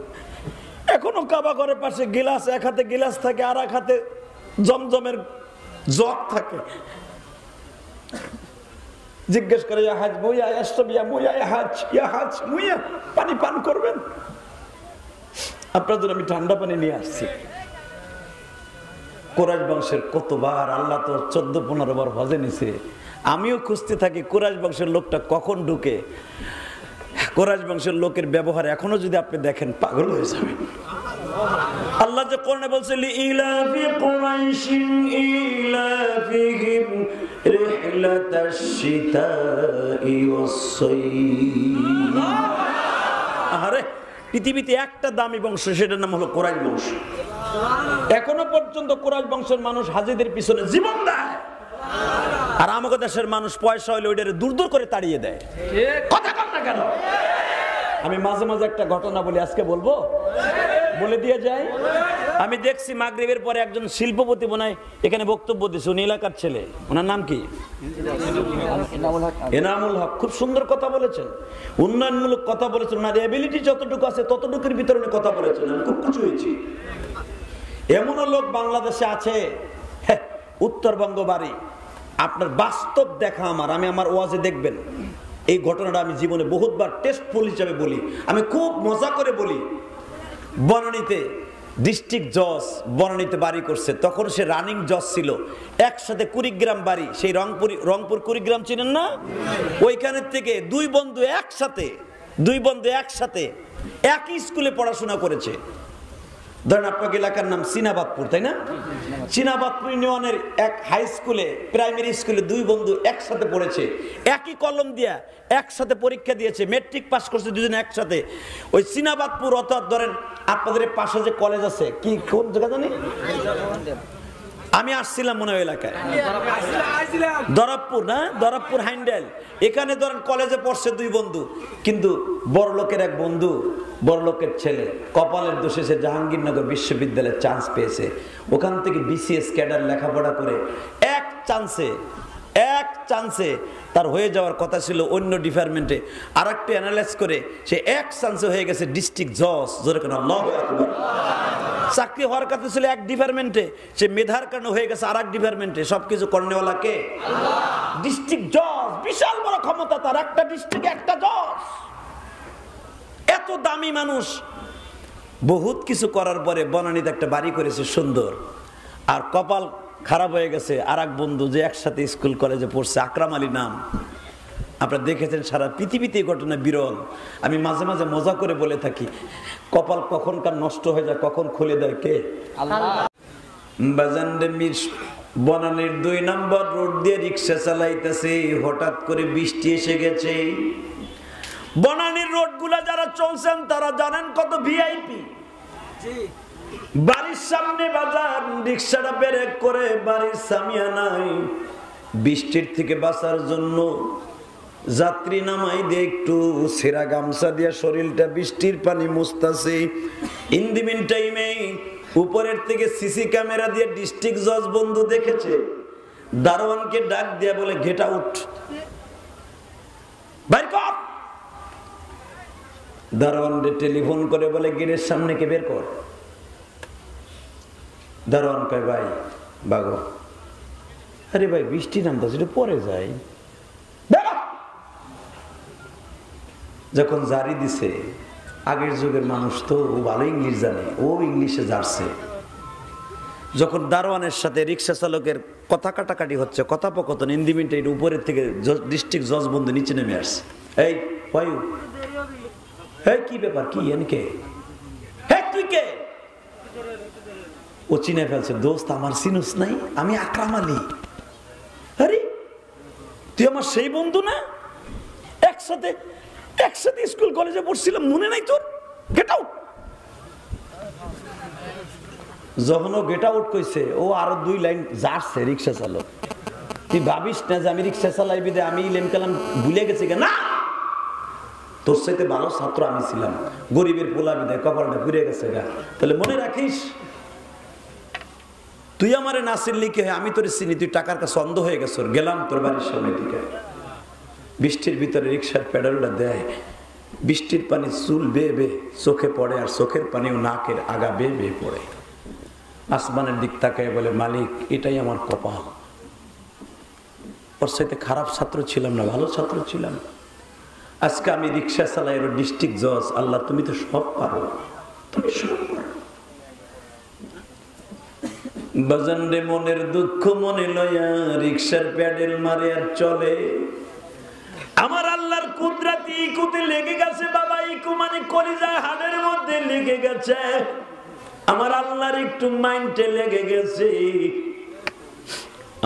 এখনো কাবা ঘরের পাশে গিলাস, এক হাতে গিলাস থাকে আর এক হাতে জমজমের জগ থাকে। জিজ্ঞেস করে হাজ মুয়া ইয়া মুয়া ইয়া হাজ মুয়া, পানি পান করবেন? আপনার জন্য আমি ঠান্ডা পানি নিয়ে আসছি। কুরাইশ বংশের কতবার আল্লাহ তো 14-15 বার হজে নিছে। আমিও খুঁজতে থাকি কুরাইশ বংশের লোকটা কখন ঢুকে। কুরাইশ বংশের লোকের ব্যবহার এখনো যদি আপনি দেখেন পাগল হয়ে যাবেন। আল্লাহ যে কোরআনে বলছে ইলাফি কুরাইশিন ইলাফিহিম রিহলাতাশ শিতাই ওয়াস সাইফ। আরে পৃথিবীতে একটা দামি বংশ, সেটার নাম হলো কুরাইশ বংশ। এখনো পর্যন্ত কুরাইশ বংশের মানুষ হাজীদের পিছনে জীবন দেয়, আর আমাকে দেশের মানুষ পয়সা হইলে ওইটারে দূর দূর করে তাড়িয়ে দেয়। কথা কম না কেন? আমি মাঝে মাঝে একটা ঘটনা বলি, আজকে বলবো, বলে দিয়ে যাই। আমি দেখছি মাগরিবের পরে একজন শিল্পপতি বনায় এখানে বক্তব্য দিচ্ছে, উনি এলাকার ছেলে, ওনার নাম কি? এনামুল হক। খুব সুন্দর কথা বলেছেন, উন্নয়নমূলক কথা বলেছেন, ওনার এবিলিটি যতটুকু আছে ততটুকুর ভিতরে কথা বলেছেন। আমি খুব খুশি হয়েছি। এমনও লোক বাংলাদেশে আছে, উত্তরবঙ্গ বাড়ি, আপনার বাস্তব দেখা আমার, আমি আমার ওয়াজে দেখবেন এই ঘটনাটা আমি জীবনে বহুতবার টেস্টফুল হিসাবে বলি, আমি খুব মজা করে বলি। বনানীতে ডিস্ট্রিক্ট জজ বনানীতে বাড়ি করছে, তখন সে রানিং জজ ছিল, একসাথে কুড়িগ্রাম বাড়ি, সেই রংপুর কুড়িগ্রাম চিনেন না? ওইখানের থেকে দুই বন্ধু একসাথে একই স্কুলে পড়াশোনা করেছে। ধরেন আপনার এলাকার নাম চীনাবাদপুর, তাই না? চীনাবাদপুর ইউনিয়নের এক হাই স্কুলে, প্রাইমারি স্কুলে দুই বন্ধু একসাথে পড়েছে, একই কলম দিয়া একসাথে পরীক্ষা দিয়েছে, মেট্রিক পাস করছে দুজনে একসাথে। ওই চীনাবাদপুর, অর্থাৎ ধরেন আপনাদের পাশে যে কলেজ আছে, কি কোন জায়গা জানি, আমি আসছিলাম মনে হয় এলাকায়, দরবপুর না, দরবপুর হাইন্ডেল। এখানে ধরেন কলেজে পড়ছে দুই বন্ধু, কিন্তু বড়লোকের এক বন্ধু, বড়লোকের ছেলে, কপালের দোষে সে জাহাঙ্গীরনগর বিশ্ববিদ্যালয়ে চান্স পেয়েছে। ওখান থেকে বিসিএস ক্যাডার লেখাপড়া করে এক চান্সে তার হয়ে যাওয়ার কথা ছিল অন্য ডিপার্টমেন্টে, আর একটু অ্যানালাইজ করে সে এক চান্সে হয়ে গেছে ডিস্ট্রিক্ট জজ। চাকরি হওয়ার কথা ছিল এক ডিপার্টমেন্টে, সে মেধার কারণে হয়ে গেছে আর এক ডিপার্টমেন্টে। সবকিছু করনেওয়ালা কে? ডিস্ট্রিক্ট জজ। বিশাল বড় ক্ষমতা তার, একটা ডিস্ট্রিক্ট একটা জজ। এত দামি মানুষ, বহুত কিছু করার পরে বনানীতে একটা বাড়ি করেছে সুন্দর, আর কপাল খারাপ হয়ে গেছে আর এক বন্ধু যে একসাথে স্কুল কলেজে পড়ছে, আকরাম আলী নাম, আপনারা দেখেছেন সারা পৃথিবীতে এই ঘটনা বিরল। আমি মাঝে মাঝে মজা করে বলে থাকি, কপাল কখনকার নষ্ট হয়ে যায়, কখন খুলে দেয় কে? আল্লাহ। বনানীর ২ নম্বর রোড দিয়ে রিক্সা চালাইতেছে, হঠাৎ করে বৃষ্টি এসে গেছে। বনানীর রোড গুলা যারা চলছেন তারা জানেন কত ভিআইপি। বাড়ির সামনে বাজার, রিক্সাটা ব্রেক করে বাড়ির সামিয়ানায় বৃষ্টির থেকে বাঁচার জন্য যাত্রী নামাই দিয়ে একটু ছেঁড়া গামছা দিয়ে শরীরটা বৃষ্টির পানি মুছতেছে। ইন দি মিন টাইমে উপরের থেকে সিসি ক্যামেরা দিয়ে ডিস্ট্রিক্ট জজ বন্ধু দেখেছে, দারোয়ানকে ডাক দিয়ে বলে গেট আউট, বের কর। দারোয়ান টেলিফোন করে বলে গেটের সামনে কে, বের কর। দারোয়ান কয় ভাই বাগো। আরে ভাই বৃষ্টি নামতেছে, এটা পরে যায়। যখন জারি দিছে, আগের যুগের মানুষ তো, ও ভালো ইংলিশ জানে, ও ইংলিশে জারছে। যখন দারোয়ানের সাথে রিক্সা চালকের কথা কাটাকাটি হচ্ছে, কথাপকথন, ইন্দিমিনটা এটা উপরের থেকে ডিস্ট্রিক্ট জজ বন্ধু নিচে নেমে আসছে। এই বায়ু, এই কি ব্যাপার, কি এনকে, হ্যাঁ তুই কে? ও চিনে ফেলছে, দোস্ত আমার চিনুস নাই, আমি আকরাম আলী। আরে তুই আমার সেই বন্ধু না, একসাথে একসাথে স্কুল কলেজে পড়ছিলাম, মনে নাই তোর? Get out. যখন ও গেট আউট কইছে, ও আরো 2 লাইন যাচ্ছে রিক্সা চালক। তুই ভাবিস না যে আমি রিক্সা চালাই বিদে আমি ইলম কালাম ভুলে গেছি, না তোর সাথে ভালো ছাত্র আমি ছিলাম, গরিবের পোলা বিদে কপালটা ঘুরে গেছে গা। তাহলে মনে রাখিস, তুই আমারে না চিনলি কি হয়, আমি তোর চিনি, তুই টাকার কাছে অন্ধ হয়ে গেছ। গেলাম তোর বাড়ির সামনে দিকে, বৃষ্টির ভিতরে রিক্সার প্যাডেলটা দেয়, বৃষ্টির পানি চুল বেয়ে বেয়ে চোখে পড়ে, আর চোখের পানিও নাকের আগা বেয়ে বেয়ে পড়ে। আসমানের দিক তাকায় বলে, মালিক এটাই আমার কপাল, ওর সাথে খারাপ ছাত্র ছিলাম না, ভালো ছাত্র ছিলাম, আজকে আমি রিক্সা চালাই, এর ডিস্ট্রিক্ট জজ। আল্লাহ তুমি তো সব পারো, তুমি সব পারো। বাজান রে মনের দুঃখ মনে লয়া রিক্সার প্যাডেল মারে আর চলে। আমার আল্লাহর কুদরতি ইকুতে লেগে গেছে বাবা, ইকু মানে কলিজায় হাড়ের মধ্যে লেগে গেছে, আমার আল্লাহর একটু মাইন্ডে লেগে গেছে।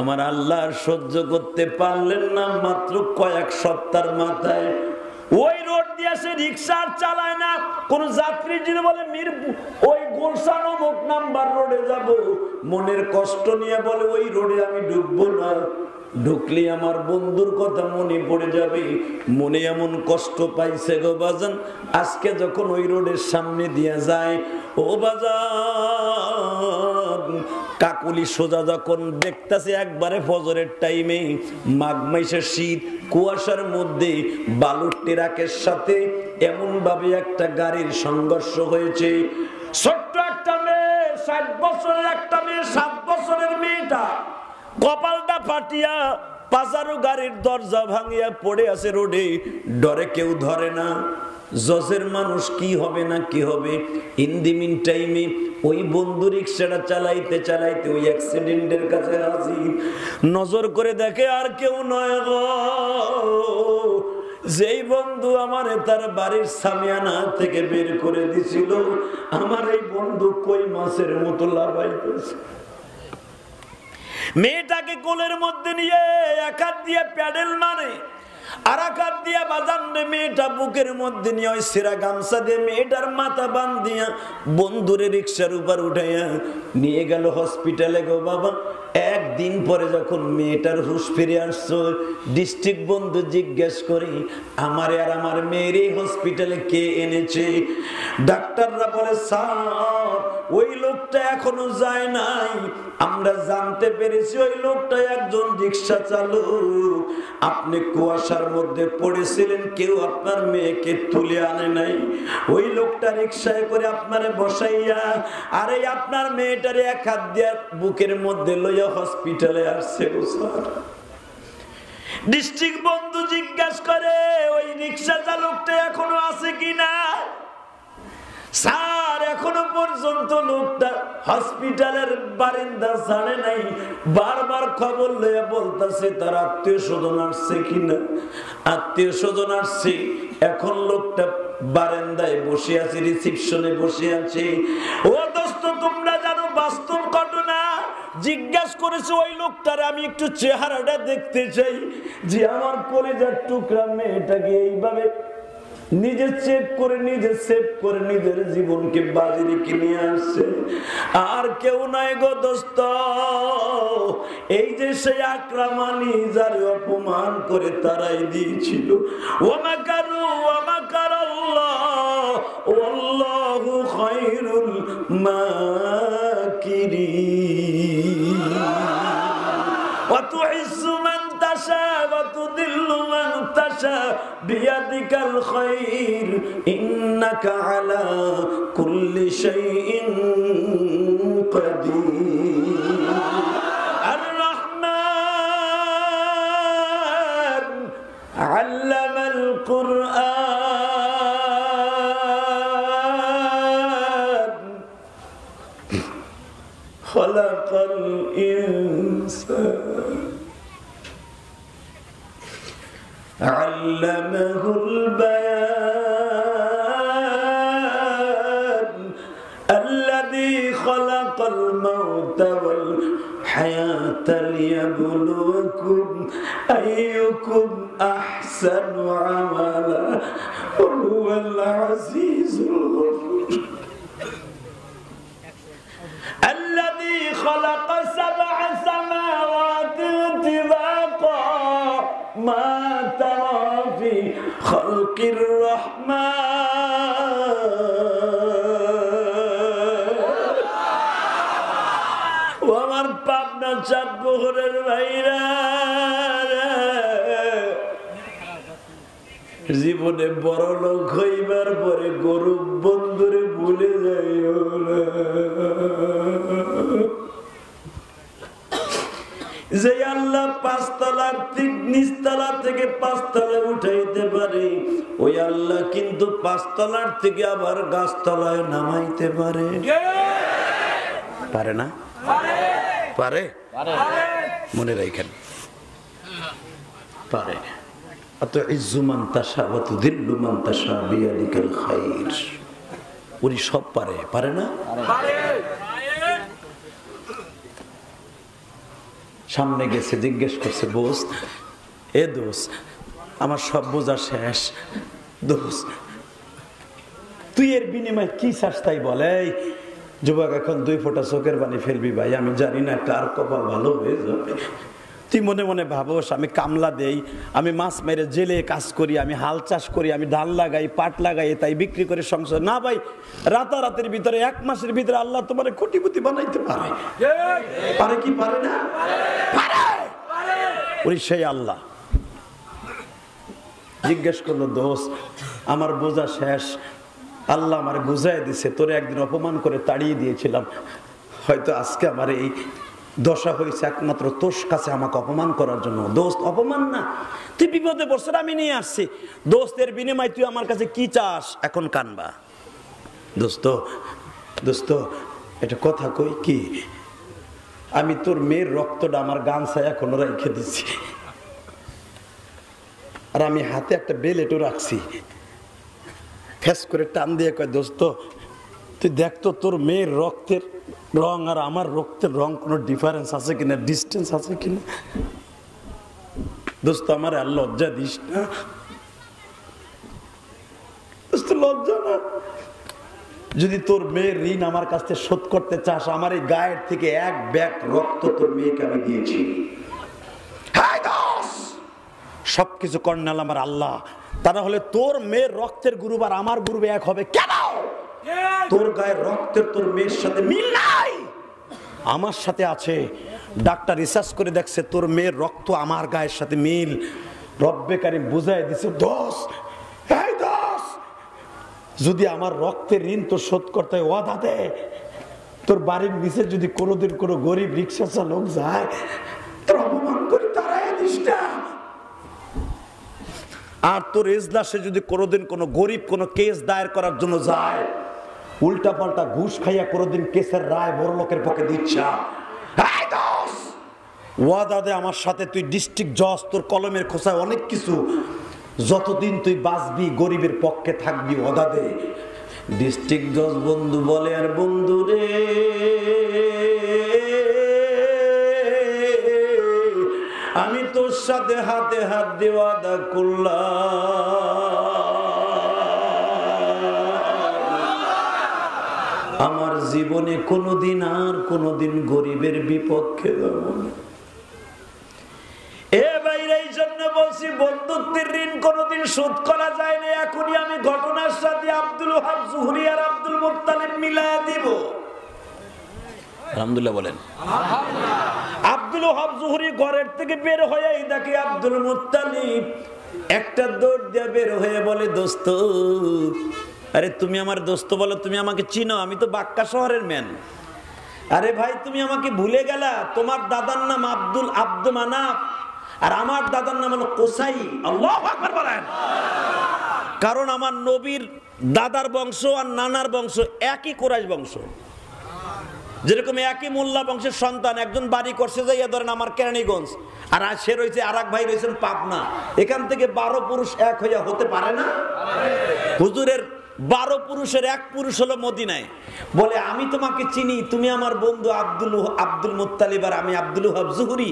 আমার আল্লাহ সহ্য করতে পারলেন না, মাত্র কয়েক সপ্তাহের মাথায় ওই রোড দিয়ে সে রিক্সা চালায় না। কোন যাত্রী যিনি বলে মিরপুর ওই গোলসান অমুক নাম্বার রোডে যাব, মনের কষ্ট নিয়ে বলে ওই রোডে আমি ডুববো না, ঢুকলে আমার বন্ধুর কথা মনে পড়ে যাবে। মনে এমন কষ্ট পাইছে গো বাজান, আজকে যখন ওই রোডের সামনে দিয়া যায়, ও বাজান কাকুলি সোজা যখন দেখতেছে, একবারে ফজরের টাইমে মাঘ মাসের শীত, কুয়াশার মধ্যে বালুর ট্রাকের সাথে এমন ভাবে একটা গাড়ির সংঘর্ষ হয়েছে। ছোট্ট একটা মেয়ে, 60 বছরের একটা মেয়ে, 7 বছরের মেয়েটা কপালটা ফাটিয়া পাজারো গাড়ির দরজা ভাঙিয়া পড়ে আছে রোডে। ডরে কেউ ধরে না, জজের মানুষ কি হবে না কি হবে। ইন দি মিন টাইমে ওই বন্ধু রিক্সাটা চালাইতে চালাইতে ওই অ্যাক্সিডেন্টের কাছে হাজির, নজর করে দেখে আর কেউ নয় গো, যেই বন্ধু আমারে তার বাড়ির সামিয়ানা থেকে বের করে দিছিল, আমার এই বন্ধু কই মাছের মতো লাফাইতেছে। মেয়েটাকে কোলের মধ্যে নিয়ে এক হাত দিয়ে প্যাডেল মানে, আর এক হাত দিয়ে বাজানরে মেয়েটা বুকের মধ্যে নিয়ে ওই সেরা গামছা দিয়ে মেয়েটার মাথা বান্ধিয়া বন্ধুরে রিক্সার উপর উঠাইয়া নিয়ে গেল হসপিটালে। গো বাবা, একদিন পরে যখন মেয়েটার হুশ ফিরে আসছো, ডিস্ট্রিক্ট বন্ধু জিজ্ঞেস করি, আমার আর আমার মেয়ের এই হসপিটালে কে এনেছে? ডাক্তাররা বলে, স্যার ওই লোকটা এখনো যায় নাই, আমরা জানতে পেরেছি ওই লোকটা একজন রিক্সা চালক, আপনি কুয়াশার মধ্যে পড়েছিলেন, কেউ আপনার মেয়েকে তুলে আনে নাই, ওই লোকটা রিক্সায় করে আপনারে বসাইয়া আরে আপনার মেয়েটারে এক হাত দিয়ে বুকের মধ্যে লইয়া হসপিটালে আসছে। ডিস্ট্রিক্ট বন্ধু জিজ্ঞাসা করে, ওই রিক্সা চালকটা এখনো আছে কিনা? স্যার এখনো পর্যন্ত লোকটা হসপিটালের বারান্দা জানে নাই, বারবার খবর লয়ে বলতাছে তার আত্মীয় স্বজন আসছে কিনা, আত্মীয় স্বজন আসছে। এখন লোকটা বারান্দায় বসে আছে, রিসেপশনে বসে আছে। ও দোস্ত, তোমরা জানো বাস্তব ঘটনা। জিজ্ঞাসা করেছে ওই লোকটারে, আমি একটু চেহারাটা দেখতে চাই যে আমার কলেজার টুকরা মেয়েটাকে এইভাবে নিজে চেক করে নিজে সেভ করে নিজের জীবনকে বাজি রেখে নিয়ে আসছে আর কেউ নাই গো দোস্ত। এই যে সেই আকরাম আলী যার অপমান করে তারাই দিয়েছিল, ওয়া মাকারুল্লাহ আল্লাহু খায়রুল মাকিরিন ওয়া তুইসু মান তাশা ওয়া তুদিল্লু মান তাশা বিয়াদিকাল খায়র ইন্নাকা আলা কুল্লি শাইইন কাদির আর রহমান আল্লামাল কুরআন খলাকাল ইনসান আল্লামাহুল বায়ান আল্লাযী খলাকাল মাউতা ওয়াল হায়াতা লিয়াবলুয়াকুম আইয়ুকুম আহসানু আমালা ওয়া হুয়াল আজিজুল গফুর আল্লাযী খলাকা সাবআ সামাওয়াতিন তিবাকা ما ترى في خلق الرحمن ومن পাবনা চাটমোহরের ভাইরা জীবনে বড় লোক হইবার পরে গরুব বন্ধুরে ভুলে যাইও না। যে আল্লাহ পাঁচতলার নিচতলা থেকে পাঁচতলায় উঠাইতে পারে, ওই আল্লাহ কিন্তু পাঁচতলার থেকে আবার গাছতলায় নামাইতে পারে, পারে না? পারে, মনে রাখেন পারে। অত ইজ্জু মান তাশা ওয়া তুযিল্লু মান তাশা বিয়াদিকাল খায়র, উনি সব পারে, পারে না? সামনে গেছে, জিজ্ঞেস করছে, বোস এ দোষ আমার সব বোঝা শেষ, দোষ তুই এর বিনিময়ে কি চাস তাই বলে। যুবক এখন দুই ফোঁটা চোখের পানি ফেলবি ভাই, আমি জানি না কার কপাল ভালো হয়ে যাবে। তুই মনে মনে ভাবস আমি কামলা দেই, আমি মাছ মেরে জেলে কাজ করি, আমি হাল চাষ করি, আমি ধান লাগাই, পাট লাগাই, তাই বিক্রি করে সংসার। না ভাই, রাতারাতির ভিতরে এক মাসের ভিতরে আল্লাহ তোমার কোটিপতি বানাইতে পারে, পারে কি পারে না? ওই সেই আল্লাহ। জিজ্ঞেস করলো, দোষ আমার বোঝা শেষ, আল্লাহ আমার বুঝাই দিছে তোরে একদিন অপমান করে তাড়িয়ে দিয়েছিলাম, হয়তো আজকে আমার এই দশা হয়েছে একমাত্র তোর কাছে আমাকে অপমান করার জন্য। দোস্ত অপমান না, তুই বিপদে বছর আমি নিয়ে আসছি, দোস্তের বিনিময় তুই আমার কাছে কি চাস? এখন কানবা দোস্ত। দোস্ত এটা কথা কই কি, আমি তোর মেয়ের রক্তটা আমার গামছায় এখনো রেখে দিচ্ছি, আর আমি হাতে একটা বেলেটও রাখছি। ফেস করে টান দিয়ে কয়, দোস্ত তুই দেখতো তোর মেয়ের রক্তের রং আর আমার রক্তের রং কোনো ডিফারেন্স আছে কিনা, ডিস্টেন্স আছে কিনা। দোস্ত আমার আর লজ্জা দিস না, দোস্ত লজ্জা না। যদি তোর মেয়ের ঋণ আমার কাছ থেকে শোধ করতে চাস, আমার এই গায়ের থেকে এক ব্যাগ রক্ত তোর মেয়েকে আমি দিয়েছি। সবকিছু কর্ণাল আমার আল্লাহ, তা না হলে তোর মেয়ের রক্তের গ্রুপ আর আমার গ্রুপে এক হবে কেন? তোর গায়ের রক্তের তোর মেয়ের সাথে মিল নাই, আমার সাথে আছে। ডাক্তার রিসার্চ করে দেখছে তোর মেয়ের রক্ত আমার গায়ের সাথে মিল। রব্বে কারিম বুঝাই দিছে, দোষ যদি আমার রক্তের ঋণ তোর শোধ করতে হয় ওয়াদা দে, তোর বাড়ির নিচে যদি কোনোদিন কোনো গরিব রিক্সা চালক যায় তোর অপমান করে তারাই দিস না। আর তোর এজলাসে যদি কোনোদিন কোনো গরিব কোনো কেস দায়ের করার জন্য যায় उल्टा पाल्टा घुष खाइया कोनोदिन केसेर राय बड़ लोकेर पक्षे दिच्छा वादा दे आमार साथे तुई डिस्ट्रिक्ट जज तोर कलमेर खोसाय अनेक किछु যতদিন তুই বাঁচবি গরিবের পক্ষে থাকবি ওয়াদা দে। ডিস্ট্রিক্ট জজ বন্ধু বলে, আর বন্ধু রে আমি তোর সাথে হাতে হাত দিয়ে ওয়াদা করলাম আমার জীবনে কোনোদিন আর কোনোদিন গরিবের বিপক্ষে যাব না। अरे तुम दोस्त बोलो तुम चिनो तो बाक्का शहर मैन। अरे भाई तुम भूले गेला तुम्हार दादार नाम आब्दुल आब्दु मानाफ আর আমার দাদার নাম হলো কোসাই। আল্লাহু আকবার বলেন। কারণ আমার নবীর দাদার বংশ আর নানার বংশ একই কুরাইশ বংশ, যেরকম একই মোল্লা বংশের সন্তান। একজন বাড়ি করছে যাইয়া ধরেন আমার কেরানীগঞ্জ, আর সে রয়েছে আরেক ভাই রয়েছেন পাবনা। এখান থেকে 12 পুরুষ এক হইয়া হতে পারে না? হুজুরের 12 পুরুষের এক পুরুষ হলো মদিনায়। বলে আমি তোমাকে চিনি, তুমি আমার বন্ধু আব্দুল আব্দুল মুত্তালিব আর আমি আব্দুল ওয়াহাব জুহরি।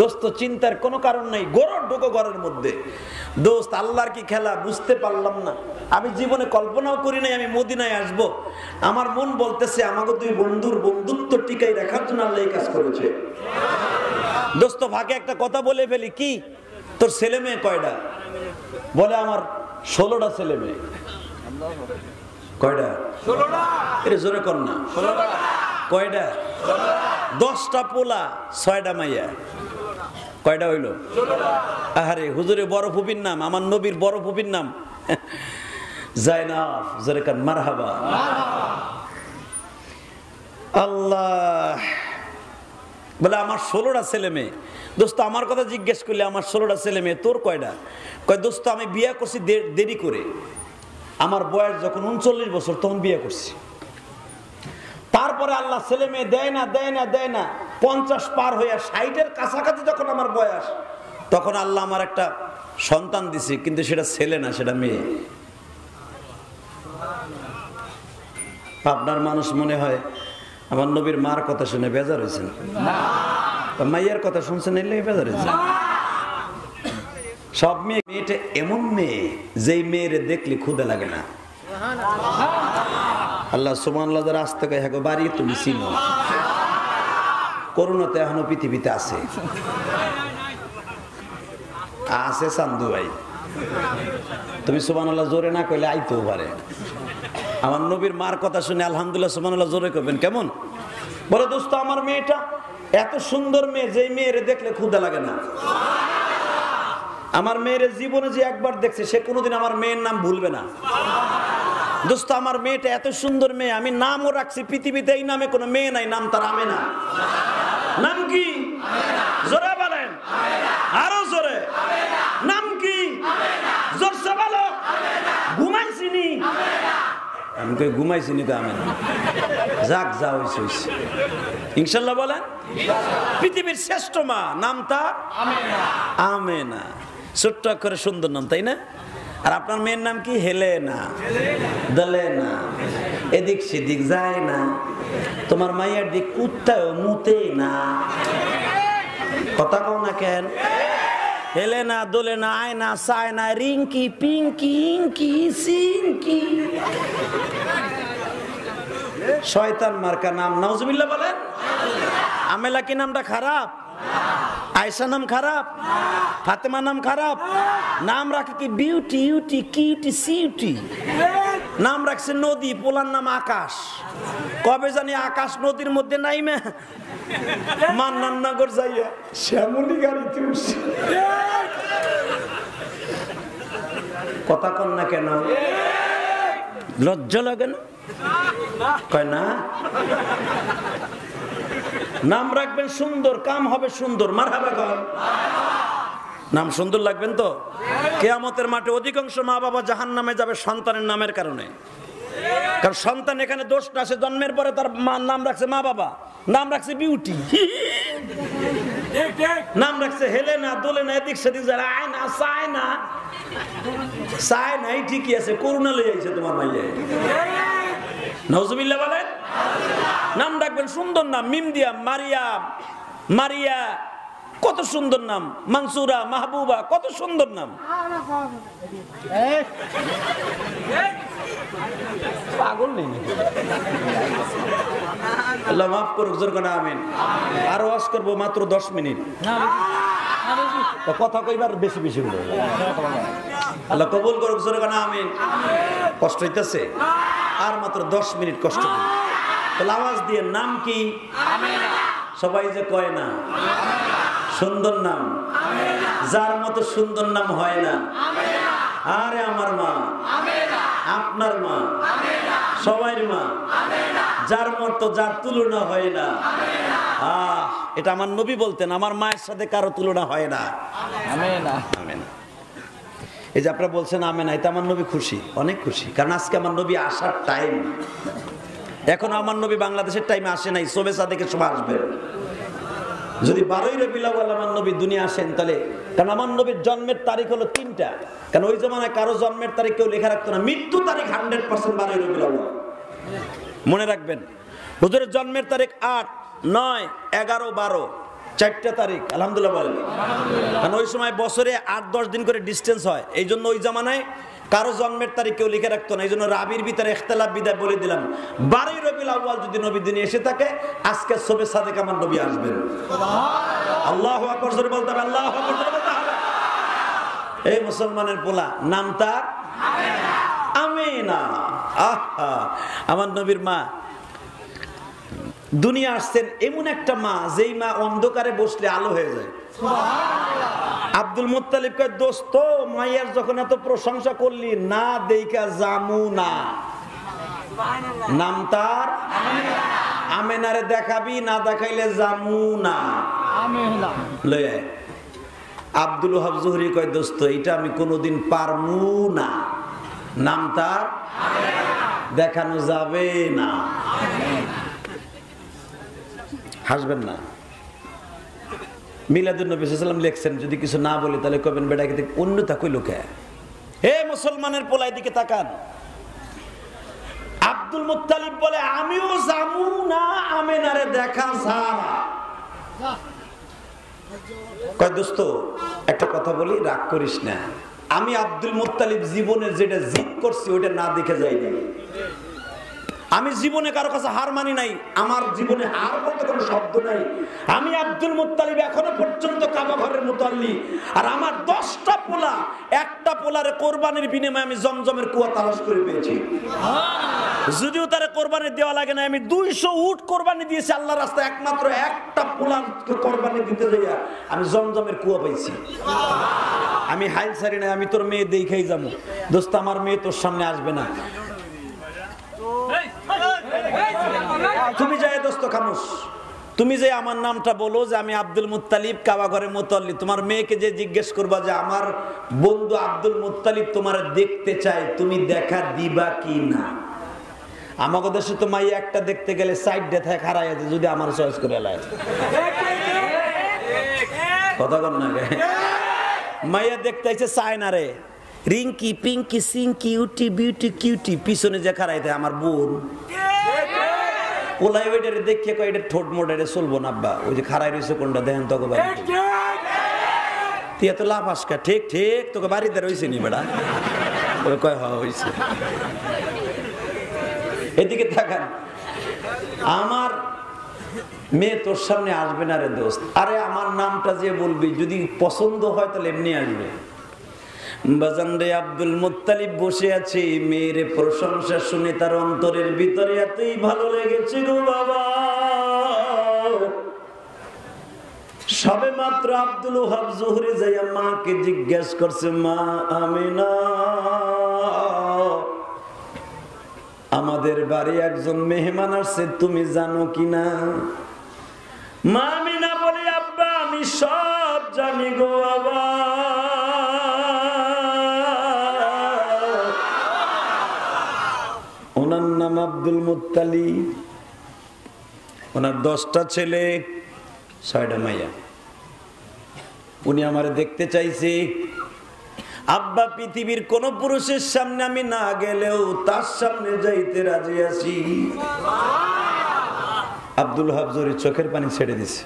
দোস্ত চিন্তার কোনো কারণ নাই, গরর ঢোকো ঘরের মধ্যে। দোস্ত আল্লাহর কি খেলা বুঝতে পারলাম না। আমি জীবনে কল্পনাও করি নাই আমি মদিনায় আসব। আমার মন বলতেছে আমাকে দুই বন্ধুর বন্ধুত্ব টিকাই রাখার জন্য আল্লাহ এই কাজ করেছে। দোস্ত ভাগে একটা কথা বলে ফেলি, কি তোর ছেলে মেয়ে কয়টা? বলে আমার 16টা ছেলে মেয়ে। ষোলোটা ছেলে মেয়ে। দোস্ত আমার কথা জিজ্ঞেস করলে আমার 16টা ছেলে মেয়ে, তোর কয়টা? কয় দোস্ত আমি বিয়ে করছি দেরি করে, আমার বয়স যখন 39 বছর তখন বিয়ে করছি। তারপরে আল্লাহ ছেলে মেয়ে দেয় না 50 পার হইয়া 60-এর কাছাকাছি যখন আমার বয়স, তখন আল্লাহ আমার একটা সন্তান দিছে, কিন্তু সেটা ছেলে না, সেটা মেয়ে। আপনার মানুষ মনে হয় আমার নবীর মার কথা শুনে বেজার হয়েছেন না, মায়ের কথা শুনছেন এলে বেজার হয়েছেন। সব মেয়ে, মেয়েটা এমন মেয়ে যেই মেয়েরে দেখলে ক্ষুধা লাগে না। আল্লাহ সুবহানাল্লাহ। যারা আসতে কয় হ্যাঁ বাড়ি তুমি চিনো, করোনাতে এখনো পৃথিবীতে আছে আছে চান্দু ভাই, তুমি সুবহানাল্লাহ জোরে না কইলে আইতেও পারে। আমার নবীর মার কথা শুনে আলহামদুলিল্লাহ সুবহানাল্লাহ জোরে করবেন কেমন? বলে দোস্ত আমার মেয়েটা এত সুন্দর মেয়ে যেই মেয়েরে দেখলে ক্ষুধা লাগে না। আমার মেয়ের জীবনে যে একবার দেখছে সে কোনোদিন আমার মেয়ের নাম ভুলবে না। দোস্ত আমার মেয়েটা এত সুন্দর মেয়ে, আমি নামও রাখছি, পৃথিবীতে এই নামে কোনো মেয়ে নাই, নাম তার আমেনা। নাম কি? জোরে বলেন, আরো জোরে। নাম কি? জোরসে বলো। ঘুমাইছিনি? আমি কই ঘুমাইছিনি তো আমেনা। যাক যা হইছে হইছে, ইনশাআল্লাহ বলেন। পৃথিবীর শ্রেষ্ঠ মা, নাম তার আমেনা। আমেনা ছোট্ট করে সুন্দর নাম, তাই না? আর আপনার মেয়ের নাম কি? হেলেনা। দলেনা এদিক সেদিক যায় না, তোমার মায়ের দিক কুত্তাও মুতে না। কথা কও না কেন? হেলেনা দলেনা আয়না সায়না রিঙ্কি পিঙ্কি ইঙ্কি সিঙ্কি শয়তান মার্কা নাম, নাউজুবিল্লাহ বলেন। আমেলা কি নামটা খারাপ? আয়েশা নাম খারাপ? ফাতেমা নাম খারাপ? নাম রাখে কি বিউটি ইউটি কিউটি সিউটি, নাম রাখছে নদী, পোলার নাম আকাশ। কবে জানি আকাশ নদীর মধ্যে নাইমে মান্নানগর যাইয়া শ্যামলী গাড়িতে উঠছে। কথা কন না কেন? লজ্জা লাগে না? কয় না। নাম রাখবেন সুন্দর, কাম হবে সুন্দর। মারহাবা কর। নাম সুন্দর লাগবেন তো? কিয়ামতের মাঠে অধিকাংশ মা বাবা জাহান্নামে যাবে সন্তানের নামের কারণে। কারণ সন্তান এখানে দোষ না, সে জন্মের পরে তার নাম রাখছে মা বাবা, নাম রাখছে বিউটি, নাম রাখছে হেলে না দোলে না এদিক সেদিক যারা আয় না চায় না চায় নাই ঠিকই আছে করুণা লয়ে আছে তোমার মাইয়া নাউজুবিল্লাহ বলেন। নাম রাখবেন সুন্দর নাম, মিম দিয়া মারিয়াম, মারিয়া কত সুন্দর নাম, মানসুরা মাহবুবা কত সুন্দর নাম। পাগল নেই আল্লাহ মাফ করুক, জোর করে আমিন। আর ওয়াজ করব মাত্র 10 মিনিট, কথা কইবার বেশি বেশি আল্লাহ কবুল করুক, জোর করে আমিন। কষ্ট হইতাছে আর মাত্র 10 মিনিট কষ্ট দিন। তাহলে আওয়াজ দিয়ে নাম কি সবাই যে কয় না, সুন্দর নাম, যার মতো সুন্দর নাম হয় না। আরে আমার মা, আপনার মা, সবাই মা, যার মতো যার তুলনা হয় না। আহ, এটা আমার নবী বলতেন, আমার মায়ের সাথে কারো তুলনা হয় না। এই যে আপনারা বলছেন আমেনা, এটা আমার নবী খুশি, অনেক খুশি, কারণ আজকে আমার নবী আসার টাইম। এখন আমার নবী বাংলাদেশের টাইমে আসে নাই, সবে সাদেকে সবাই আসবে। যদি ১২ই রবিউল আউয়াল আমার নবী দুনিয়া আসেন, তাহলে কারণ আমার নবীর জন্মের তারিখ হলো ৩টা, কারণ ওই জমানায় কারো জন্মের তারিখ কেউ লেখা রাখতো না, মৃত্যু তারিখ 100% ১২ই রবিউল আউয়াল। মনে রাখবেন হুজুরের জন্মের তারিখ 8, 9, 11, 12 চারটা তারিখ। আলহামদুলিল্লাহ বলেন, কারণ ওই সময় বছরে 8-10 দিন করে ডিস্টেন্স হয়, এই জন্য ওই জমানায় কারো জন্মের তারিখ কেউ লিখে রাখতো না। এই জন্য রাবির ভিতরে ইখতিলাফ বিদায় বলে দিলাম, ১২ই রবিউল আউয়াল যদি নবী দিনে এসে থাকে, আজকে সবে সাদেক আমার নবী আসবেন। আল্লাহু আকবার জোরে বলতে হবে, আল্লাহু আকবার জোরে বলতে হবে। এই মুসলমানের পোলা নাম তার আমেনা। আহা, আমার নবীর মা দুনিয়া আসছেন, এমন একটা মা যেই মা অন্ধকারে বসলে আলো হয়ে যায়। আব্দুল মুত্তালিব কয়, দোস্ত মায়ের যখন এত প্রশংসা করলি না দেইকা জামু না, নাম তার আমেনারে দেখাবি না দেখাইলে জামু না। আব্দুল ওয়াহাব জুহরি কয়, দোস্ত এটা আমি কোনোদিন পারমু না, নাম তার দেখানো যাবে না। হাসবেন না, মিলাদুন নবী সাল্লাল্লাহু আলাইহি ওয়াসাল্লাম লিখছেন, যদি কিছু না বলি তাহলে কবেন বেটাকে অন্যতা কই লোকে। হে মুসলমানের পোলা, এদিকে তাকান। আব্দুল মুত্তালিব বলে আমিও জামু না আমেনারে দেখা ছাড়া। কয় দোস্ত একটা কথা বলি, রাগ করিস না, আমি আব্দুল মুত্তালিব জীবনে যেটা জিদ করছি ওটা না দেখে যাই নাই। আমি জীবনে কারো কাছে হার মানি নাই, আমার জীবনে হার বলতে কোনো শব্দ নাই। আমি আব্দুল মুত্তালিব এখনো পর্যন্ত কাবা ঘরের মুতাল্লি, আর আমার 10টা পোলা, একটা পোলারে কোরবানির বিনিময়ে আমি জমজমের কুয়া তালাশ করে পেয়েছি। যদিও তারে কোরবানি দেওয়া লাগে না, আমি 200 উট কোরবানি দিয়েছি আল্লাহর রাস্তায়, একমাত্র একটা পোলার কোরবানি দিতে যাইয়া আমি জমজমের কুয়া পাইছি। আমি হাল ছাড়ি নাই, আমি তোর মেয়ে দেখাই যাবো। দোস্ত আমার মেয়ে তোর সামনে আসবে না, তুমি যাই দোস্ত খামোশ, তুমি যে আমার নামটা বলো যে আমি আব্দুল মুত্তালিব কাবা ঘরে মুতাল্লি। তোমার মেয়েকে যে জিজ্ঞেস করবা যে আমার বন্ধু আব্দুল মুত্তালিব তোমার দেখতে চায়, তুমি দেখা দিবা কি না? আমাকে দেশে তো মাই একটা দেখতে গেলে সাইড দিয়ে থাকে হারাই আছে, যদি আমার চয়েস করে এলায় কথা কর না, মাইয়া দেখতে চাইছে চায় না রে, রিঙ্কি পিঙ্কি সিঙ্কি ইউটি বিউটি কিউটি পিছনে যে খারাই থাকে আমার বোন ওলাই, ওইটারে দেখে কয় এটা ঠোঁট মোটারে চলবো না আব্বা, ওই যে খারাই রয়েছে কোনটা দেখেন তোকে বাড়ি, তুই এত লাভ আসকা ঠিক ঠিক তোকে বাড়িতে রয়েছে নি বেড়া, ওই কয় হওয়া হয়েছে। এদিকে তাকান, আমার মেয়ে তোর সামনে আসবে না রে দোস্ত, আরে আমার নামটা যে বলবি যদি পছন্দ হয় তাহলে এমনি আসবে। বাজানরে আব্দুল মুত্তালিব বসে আছে, মেয়ের প্রশংসা শুনে তার অন্তরের ভিতরে এতই ভালো লেগেছে গো বাবা। সবে মাত্র আব্দুল ওয়াহাব জোহরে যাইয়া মাকে জিজ্ঞেস করছে, মা আমেনা, আমাদের বাড়ি একজন মেহমান আসছে, তুমি জানো কিনা? মা আমেনা বলে, আব্বা আমি সব জানি গো বাবা, আব্দুল মুত্তালিব ওনার 10টা ছেলে 6টা মাইয়া। উনি আমারে দেখতে চাইছে আব্বা পৃথিবীর কোন পুরুষের সামনে আমি না গেলেও তার সামনে যাইতে রাজি আছি। আব্দুল হাবজুরি চোখের পানি ছেড়ে দিছে।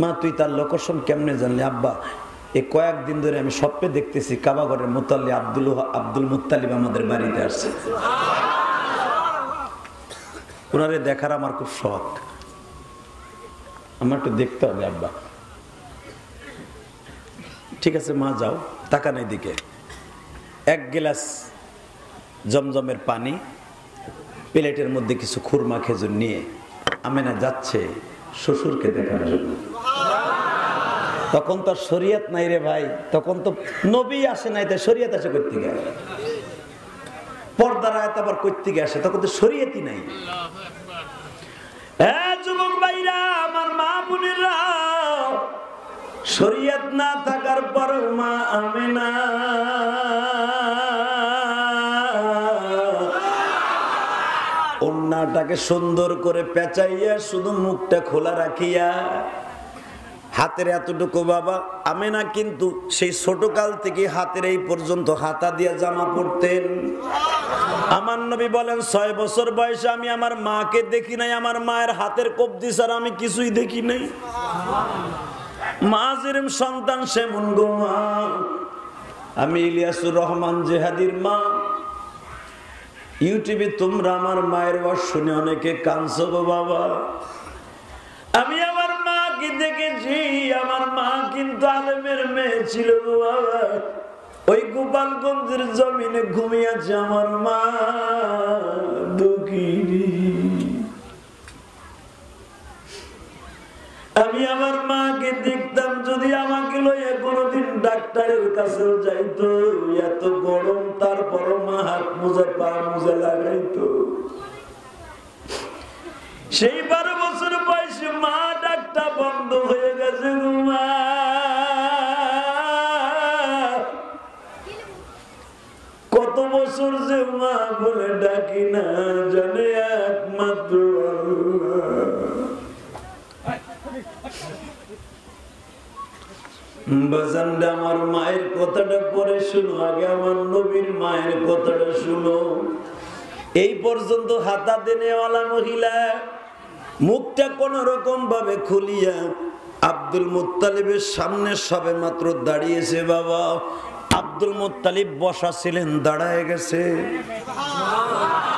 মা তুই তার লোকেশন কেমনে জানলি? আব্বা এই কয়েকদিন ধরে আমি স্বপ্নে দেখতেছি কাবা ঘরের মুতাল্লি আব্দুল মুত্তালিব আমাদের বাড়িতে আসছে। ওনারে দেখার আমার খুব শখ, আমার একটু দেখতে হবে আব্বা। ঠিক আছে মা যাও, তাকান এদিকে। এক গ্লাস জমজমের পানি, প্লেটের মধ্যে কিছু খুরমা খেজুর নিয়ে আমেনা যাচ্ছে শ্বশুরকে দেখার জন্য। তখন তো শরীয়ত নাই রে ভাই, তখন তো নবী আসে নাই, তাই শরীয়ত আসে করতে গিয়ে। পর্দার আয়াত আবার করতে গিয়ে আসে, তখন তো শরীয়তই নাই। হ্যাঁ যুবক ভাইরা, আমার মা বোনেরা, শরীয়ত না থাকার পর মা আমেনা ওন্নাটাকে সুন্দর করে পেঁচাইয়া শুধু মুখটা খোলা রাখিয়া হাতের এতটুকু বাবা আমেনা কিন্তু সেই ছোটকাল থেকে হাতের এই পর্যন্ত হাতা দিয়ে জামা পরতেন। আমার নবী বলেন 6 বছর বয়সে আমি আমার মাকে দেখি নাই, আমার মায়ের হাতের কবজি ছাড়া আমি কিছুই দেখি নাই। মা যেরম সন্তান সেমন গো মা। আমি ইলিয়াসুর রহমান জেহাদির মা। ইউটিউবে তোমরা আমার মায়ের ওয়াজ শুনে অনেকে কাঁদছো গো বাবা। আমি আমার মাকে দেখেছি, আমার মা কিন্তু আলেমের মেয়ে ছিল গো বাবা। ওই গোপালগঞ্জের জমিনে ঘুমিয়েছে আমার মা দুঃখিনী। আমি আমার মাকে দেখতাম, যদি আমাকে লইয়া কোনোদিন ডাক্তারের কাছে যাইতো, এত গরম তারপর মা হাত মোজা পা মোজা লাগাইতো। সেই 12 বছর বয়সে মা ডাক্তার বন্ধ হয়ে গেছে গো মা। কত বছর যে মা বলে ডাকি না জানে একমাত্র আল্লাহ। বাজানডা আমার মায়ের কথাটা পরে শুনো, আগে আমার নবীর মায়ের কথাটা শুনো। এই পর্যন্ত হাতা দেনেওয়ালা মহিলা মুখটা কোন রকম ভাবে খুলিয়া আব্দুল মুত্তালিবের সামনে সবে মাত্র দাঁড়িয়েছে বাবা। আব্দুল মুত্তালিব বসা ছিলেন, দাঁড়ায় গেছে।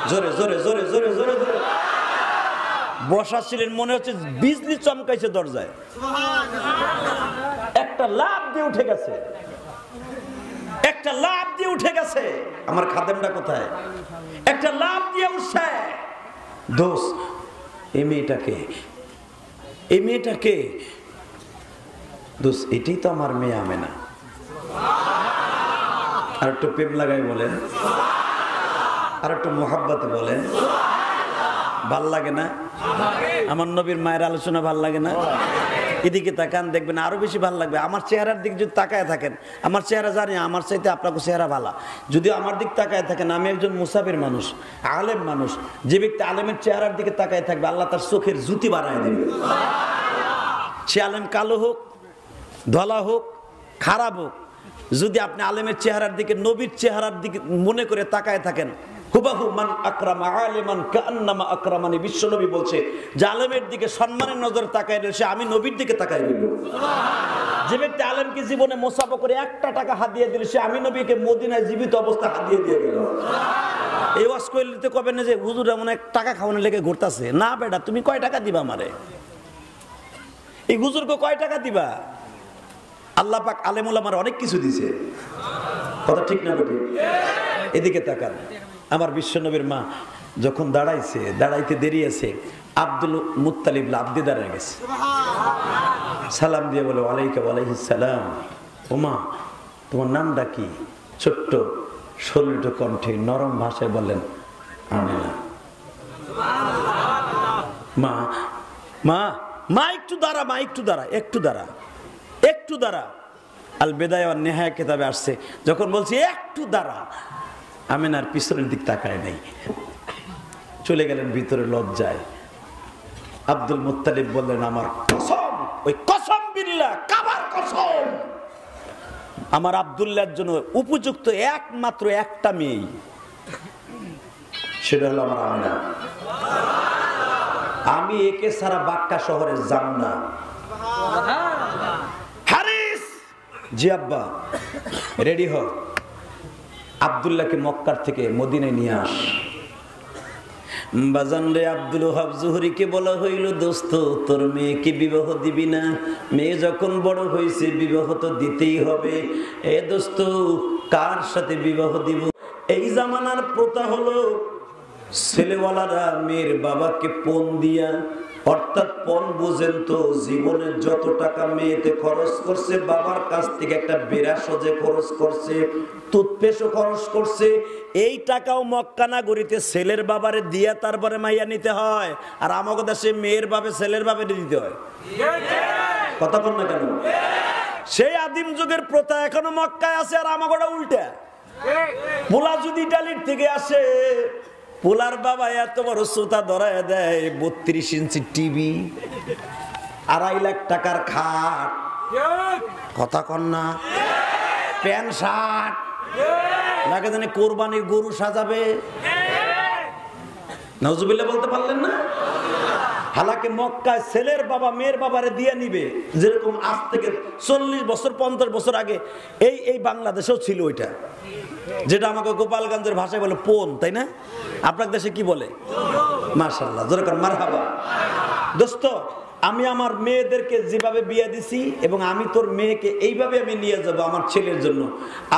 জোরে জোরে জোরে জোরে জোরে জোরে। বসা ছিলেন, মনে হচ্ছে বিজলি চমকাইছে দরজায়। একটা লাভ দিয়ে উঠে গেছে, একটা লাভ দিয়ে উঠে গেছে। আমার খাদেমটা কোথায়? একটা লাভ দিয়ে উঠছে। দোষ এই মেয়েটাকে, এই মেয়েটাকে দোষ, এটাই তো আমার মেয়ে আমেনা। আর একটু প্রেম লাগাই বলেন, আর একটু মোহাব্বতে বলেন। ভাল লাগে না আমার নবীর মায়ের আলোচনা? ভাল লাগে না? এদিকে তাকান, দেখবেন আরো বেশি ভালো লাগবে। আমার চেহারার দিক যদি তাকায় থাকেন, আমার চেহারা জানি আমার চাইতে আপনাকে চেহারা ভালো, যদি আমার দিক তাকায় থাকেন। আমি একজন মুসাফির মানুষ, আলেম মানুষ। যে ব্যক্তি আলেমের চেহারার দিকে তাকায় থাকবে, আল্লাহ তার চোখের জুতি বাড়ায় দেবে। সে আলেম কালো হোক, ধলা হোক, খারাপ হোক, যদি আপনি আলেমের চেহারার দিকে, নবীর চেহারার দিকে মনে করে তাকায় থাকেন, হুবাহু মান আকরামা আলিমান কান্নামা আকরামানি। বিশ্বনবী বলছে যে আলেমের দিকে সম্মানের নজর তাকায় সে আমি নবীর দিকে তাকায় দিল। যে ব্যক্তি আলেমকে জীবনে মোসাফা করে 1 টাকা হাত দিয়ে দিল, সে আমি নবীকে মদিনায় জীবিত অবস্থা হাত দিয়ে দিয়ে গেল। এই ওয়াজ করলে কবেন না যে হুজুর এমন এক টাকা খাওয়ানো লেগে ঘুরতেছে। না বেটা, তুমি কয় টাকা দিবা আমারে? এই হুজুরকে কয় টাকা দিবা? আল্লাহ পাক আলেমুল আমার অনেক কিছু দিছে। কথা ঠিক না বেটি? এদিকে তাকান। আমার বিশ্বনবীর মা যখন দাঁড়াইছে, দাঁড়াইতে দেরি আছে, আব্দুল মুত্তালিব লাভ দিয়ে দাঁড়িয়ে গেছে। সালাম দিয়ে বলে ওয়ালাইকা ওয়ালাইহিস সালাম। ওমা তোমার নামটা কি? ছোট্ট সরল কণ্ঠে নরম ভাষায় বললেন আমেনা। মা মা মা একটু দাঁড়া, মা একটু দাঁড়া, একটু দাঁড়া, একটু দাঁড়া। আল বেদায়া ওয়ান নিহায়া কিতাবে আসছে, যখন বলছি একটু দাঁড়া, আমেনার পিছনের দিক তাকায় নাই। চলে গেলেন ভিতরে লজ্জায়। আব্দুল মুত্তালিব বললেন, আমার কসম, ওই কসম বিল্লাহ, কাবার কসম, আমার আব্দুল্লাহর জন্য উপযুক্ত একমাত্র একটা মেয়ে, সেটা হলো আমার আমিনা। আমি একে সারা বাক্কা শহরে যাব না। হারিস, জি আব্বা, রেডি হ, আব্দুল্লাহকে মক্কার থেকে মদিনায় নিয়ে আস। বাজান রে, আব্দুল ওহাব জুহরীকে বলা হইল, দোস্ত তোর মেয়েকে বিবাহ দিবি না, মেয়ে যখন বড় হয়েছে বিবাহ তো দিতেই হবে। এ দোস্ত, কার সাথে বিবাহ দিব? এই জামানার প্রথা হলো ছেলেওয়ালারা মেয়ের বাবাকে পণ দিয়া, অর্থাৎ পণ বোঝেন তো, জীবনে যত টাকা মেয়েতে খরচ করছে বাবার কাছ থেকে একটা বেড়া সজে খরচ করছে, টুথপেস্টও খরচ করছে, এই টাকাও মক্কা নগরীতে ছেলের বাবারে দিয়া তারপরে মাইয়া নিতে হয়। আর আমাকে দেশে মেয়ের বাবে ছেলের বাবে দিতে হয়, কথা বল না কেন? সেই আদিম যুগের প্রথা এখনো মক্কায় আছে, আর আমাকে উল্টা। পোলা যদি ইটালির থেকে আসে, পোলার বাবা এত বড় সোতা ধরায় দেয়, 32 ইঞ্চি টিভি, 2.5 লাখ টাকার খাট, কথা কন্যা, প্যান্ট শার্ট, লাগে জানি কোরবানির গরু সাজাবে। নাউজুবিল্লাহ বলতে পারলেন না? হালাকে মক্কায় ছেলের বাবা মেয়ের বাবারে দিয়ে নিবে, যেরকম আজ থেকে 40 বছর 50 বছর আগে এই এই বাংলাদেশেও ছিল ওইটা, যেটা আমাকে গোপালগঞ্জের ভাষায় বলে পণ, তাই না? আপনার দেশে কি বলে? মাশাআল্লাহ, জোরকার মারহাবা। দোস্ত, আমি আমার মেয়েদেরকে যেভাবে বিয়ে দিছি এবং আমি তোর মেয়েকে এইভাবে আমি নিয়ে যাব আমার ছেলের জন্য।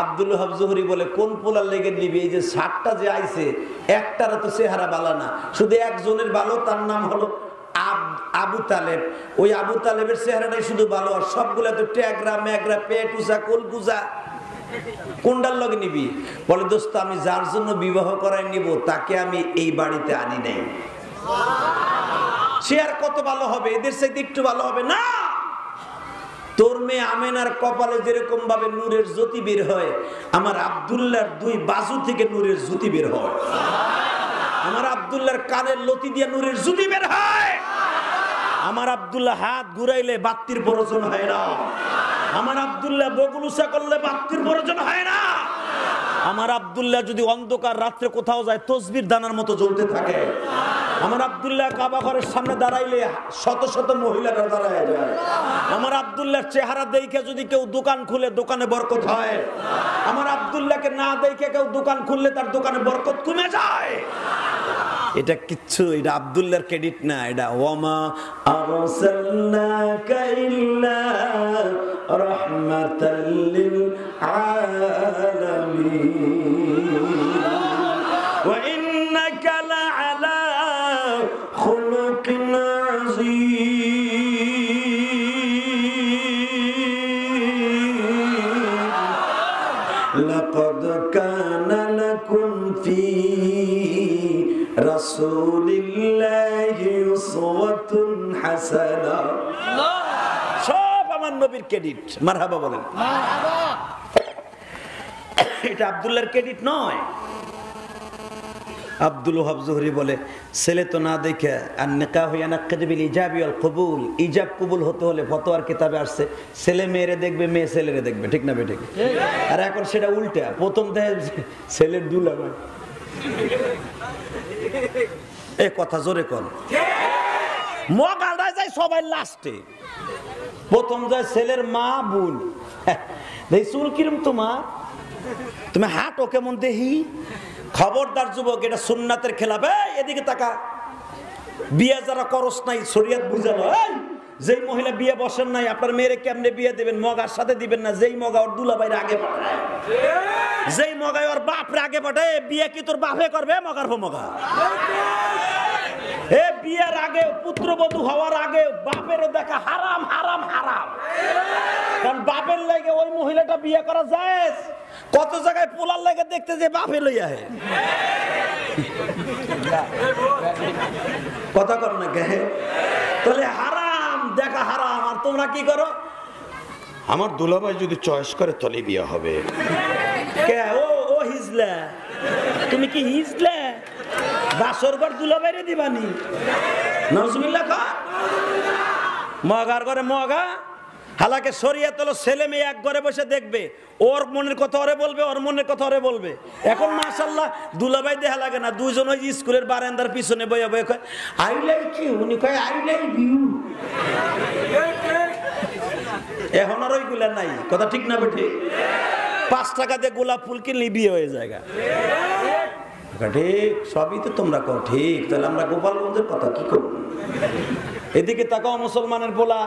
আব্দুল ওহাব জুহরী বলে, কোন পোলার লেগে নিবি? এই যে 60টা যে আইছে, একটারা তো চেহারা ভালো না, শুধু একজনের ভালো, তার নাম হলো আবু তালেব। ওই আবু তালেবের চেহারাটাই শুধু ভালো, আর সবগুলা তো ট্যাগরা ম্যাগরা, পেট উজা, কোল গুজা, কোনটার লগে নিবি? বলে, দোস্ত আমি যার জন্য বিবাহ করাই নিব তাকে আমি এই বাড়িতে আনি নাই, সে আর কত ভালো হবে, এদের সাথে একটু ভালো হবে না। তোর মেয়ে আমেনার কপালে যেরকম ভাবে নূরের জ্যোতি বের হয়, আমার আব্দুল্লাহর দুই বাজু থেকে নূরের জ্যোতি বের হয়, আমার আব্দুল্লাহর কানের লতি দিয়ে নূরের জ্যোতি বের হয়, আমার আব্দুল্লাহ হাত ঘুরাইলে বাত্তির প্রয়োজন হয় না, আমার আব্দুল্লাহ বগুলুসা করলে বাত্তির প্রয়োজন হয় না, আমার আব্দুল্লাহ যদি অন্ধকার রাত্রে কোথাও যায় তসবির দানার মতো জ্বলতে থাকে, আমার আব্দুল্লাহ কাবা ঘরের সামনে দাঁড়াইলে শত শত মহিলারা দাঁড়ায় যায়, আমার আব্দুল্লাহর চেহারা দেখে যদি কেউ দোকান খুলে দোকানে বরকত হয়, আমার আব্দুল্লাহকে না দেখে কেউ দোকান খুললে তার দোকানে বরকত কমে যায়। এটা কিচ্ছু, এটা আব্দুল্লাহর ক্রেডিট না, এটা ওয়ামা আরসালনাকা ইল্লা রাহমাতাল লিল আলামিন ওয়া ইন্নাকা লাআলা খুলুকিন আযীম লাকাদ কানা লাকুম ফি রাসূলিল্লাহি উসওয়াতুন হাসানা। সব আমার নবীর ক্রেডিট, মারহাবা বলেন। মারহাবা, এটা আব্দুল্লাহর ক্রেডিট নয়। আব্দুল ওহাব জুহরী বলে, ছেলে তো না দেখে, আর নিকাহ ইয়ানাক্কাদ বিল ইজাবি ওয়াল কবুল, ইজাব কবুল হতে হলে ফতোয়ার কিতাবে আসছে ছেলে মেয়েরে দেখবে, মেয়ে ছেলেরে দেখবে, ঠিক না বেঠিক? আর এখন সেটা উল্টা, প্রথম দেখে ছেলের দুলা ভাই, এই কথা জোরে কর, মগালটা যায় সবাই লাস্টে, প্রথম যায় ছেলের মা বোন। চুল কিরম তোমার, তুমি হাঁটো কেমন দেহি? খবরদার যুবক, এটা সুন্নাতের খেলাপ। এদিকে তাকা, বিয়ে যারা করস নাই শরীয়ত বুঝালো, যেই মহিলা বিয়ে বসেন নাই আপনার মেয়েরে কেমনে বিয়ে দেবেন? মগার সাথে দিবেন না, যেই মগা ওর দুলাভাই আগে পাঠায়, যেই মগায় ওর বাপরে আগে পাঠায়। বিয়ে কি তোর বাপে করবে? মগার মগা এ বিয়ের আগে, পুত্রবধূ হওয়ার আগে বাপেরও দেখা হারাম হারাম হারাম। কারণ বাপের লাগে ওই মহিলাটা বিয়ে করা যায়। কত জায়গায় পোলার লাগে দেখতে যে বাপে লইয়া হে, কথা কর না কে, তাহলে হারাম দেখা হারাম। আর তোমরা কি করো? আমার দুলাভাই যদি চয়েস করে তলে বিয়ে হবে। কে ও হিজলা, তুমি কি হিজলা? বাসর ঘর দুলা বাইরে দিবানি নাউজুবিল্লাহ কা মগার ঘরে মগা হালাকে শরীয়ত হলো ছেলে মেয়ে এক ঘরে বসে দেখবে ওর মনের কথা ওরে বলবে ওর মনের কথা ওরে বলবে। এখন মাশাআল্লাহ দুলাভাই দেখা লাগে না দুইজন ওই স্কুলের বারান্দার পিছনে বইয়া বইয়া কয় আই লাইক ইউ উনি কয় আই লাইক ইউ। এখন আর ওইগুলা নাই, কথা ঠিক না বেঠিক? 5 টাকা দিয়ে গোলাপ ফুল কিনলে বিয়ে হয়ে যায় গা। ঠিক সবই তো তোমরা কর ঠিক, তাহলে আমরা গোপালগঞ্জের কথা কি করব? এদিকে তাকাও মুসলমানের পোলা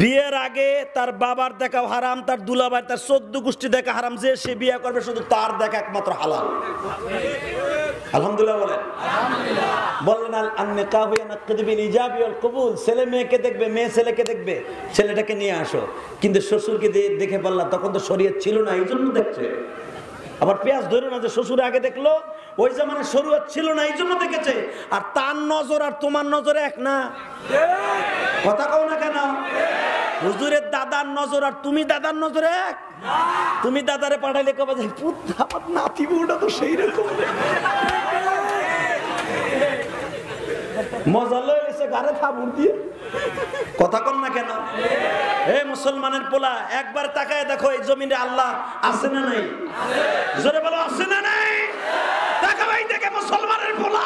বিয়ের আগে তার বাবার দেখা হারাম, তার দুলাভাই তার 14 গোষ্ঠী দেখা হারাম, যে সে বিয়ে করবে শুধু তার দেখা একমাত্র হালাল। আলহামদুলিল্লাহ বলেন, আলহামদুলিল্লাহ বলেন। আন নিকাহু ইয়ানকিদু বিল ইজাবি ওয়াল কবুল, ছেলে মেয়েকে দেখবে, মেয়ে ছেলেকে দেখবে, ছেলেটাকে নিয়ে আসো কিন্তু শ্বশুরকে দেখে বললা, তখন তো শরীয়ত ছিল না এইজন্য দেখছে। আবার পেঁয়াজ ধরে না যে শ্বশুর আগে দেখলো, ওই জামানায় শরীয়ত ছিল না এইজন্য দেখেছে। আর তার নজর আর তোমার নজর এক না, কথা কও না কেন? হুজুরের দাদার নজর আর তুমি দাদার নজর এক না। তুমি দাদারে পাঠাইলে কবে যাই পুত্র আমার নাতি বউটা তো সেই রকম মজা লয়ে এসে ঘরে থাবুর দিয়ে, কথা কন না কেন? হে মুসলমানের পোলা, একবার তাকায় দেখো এই জমিনে আল্লাহ আছে না নাই? জোরে বলো আছে না নাই? তাকাও এই দিকে মুসলমানের পোলা।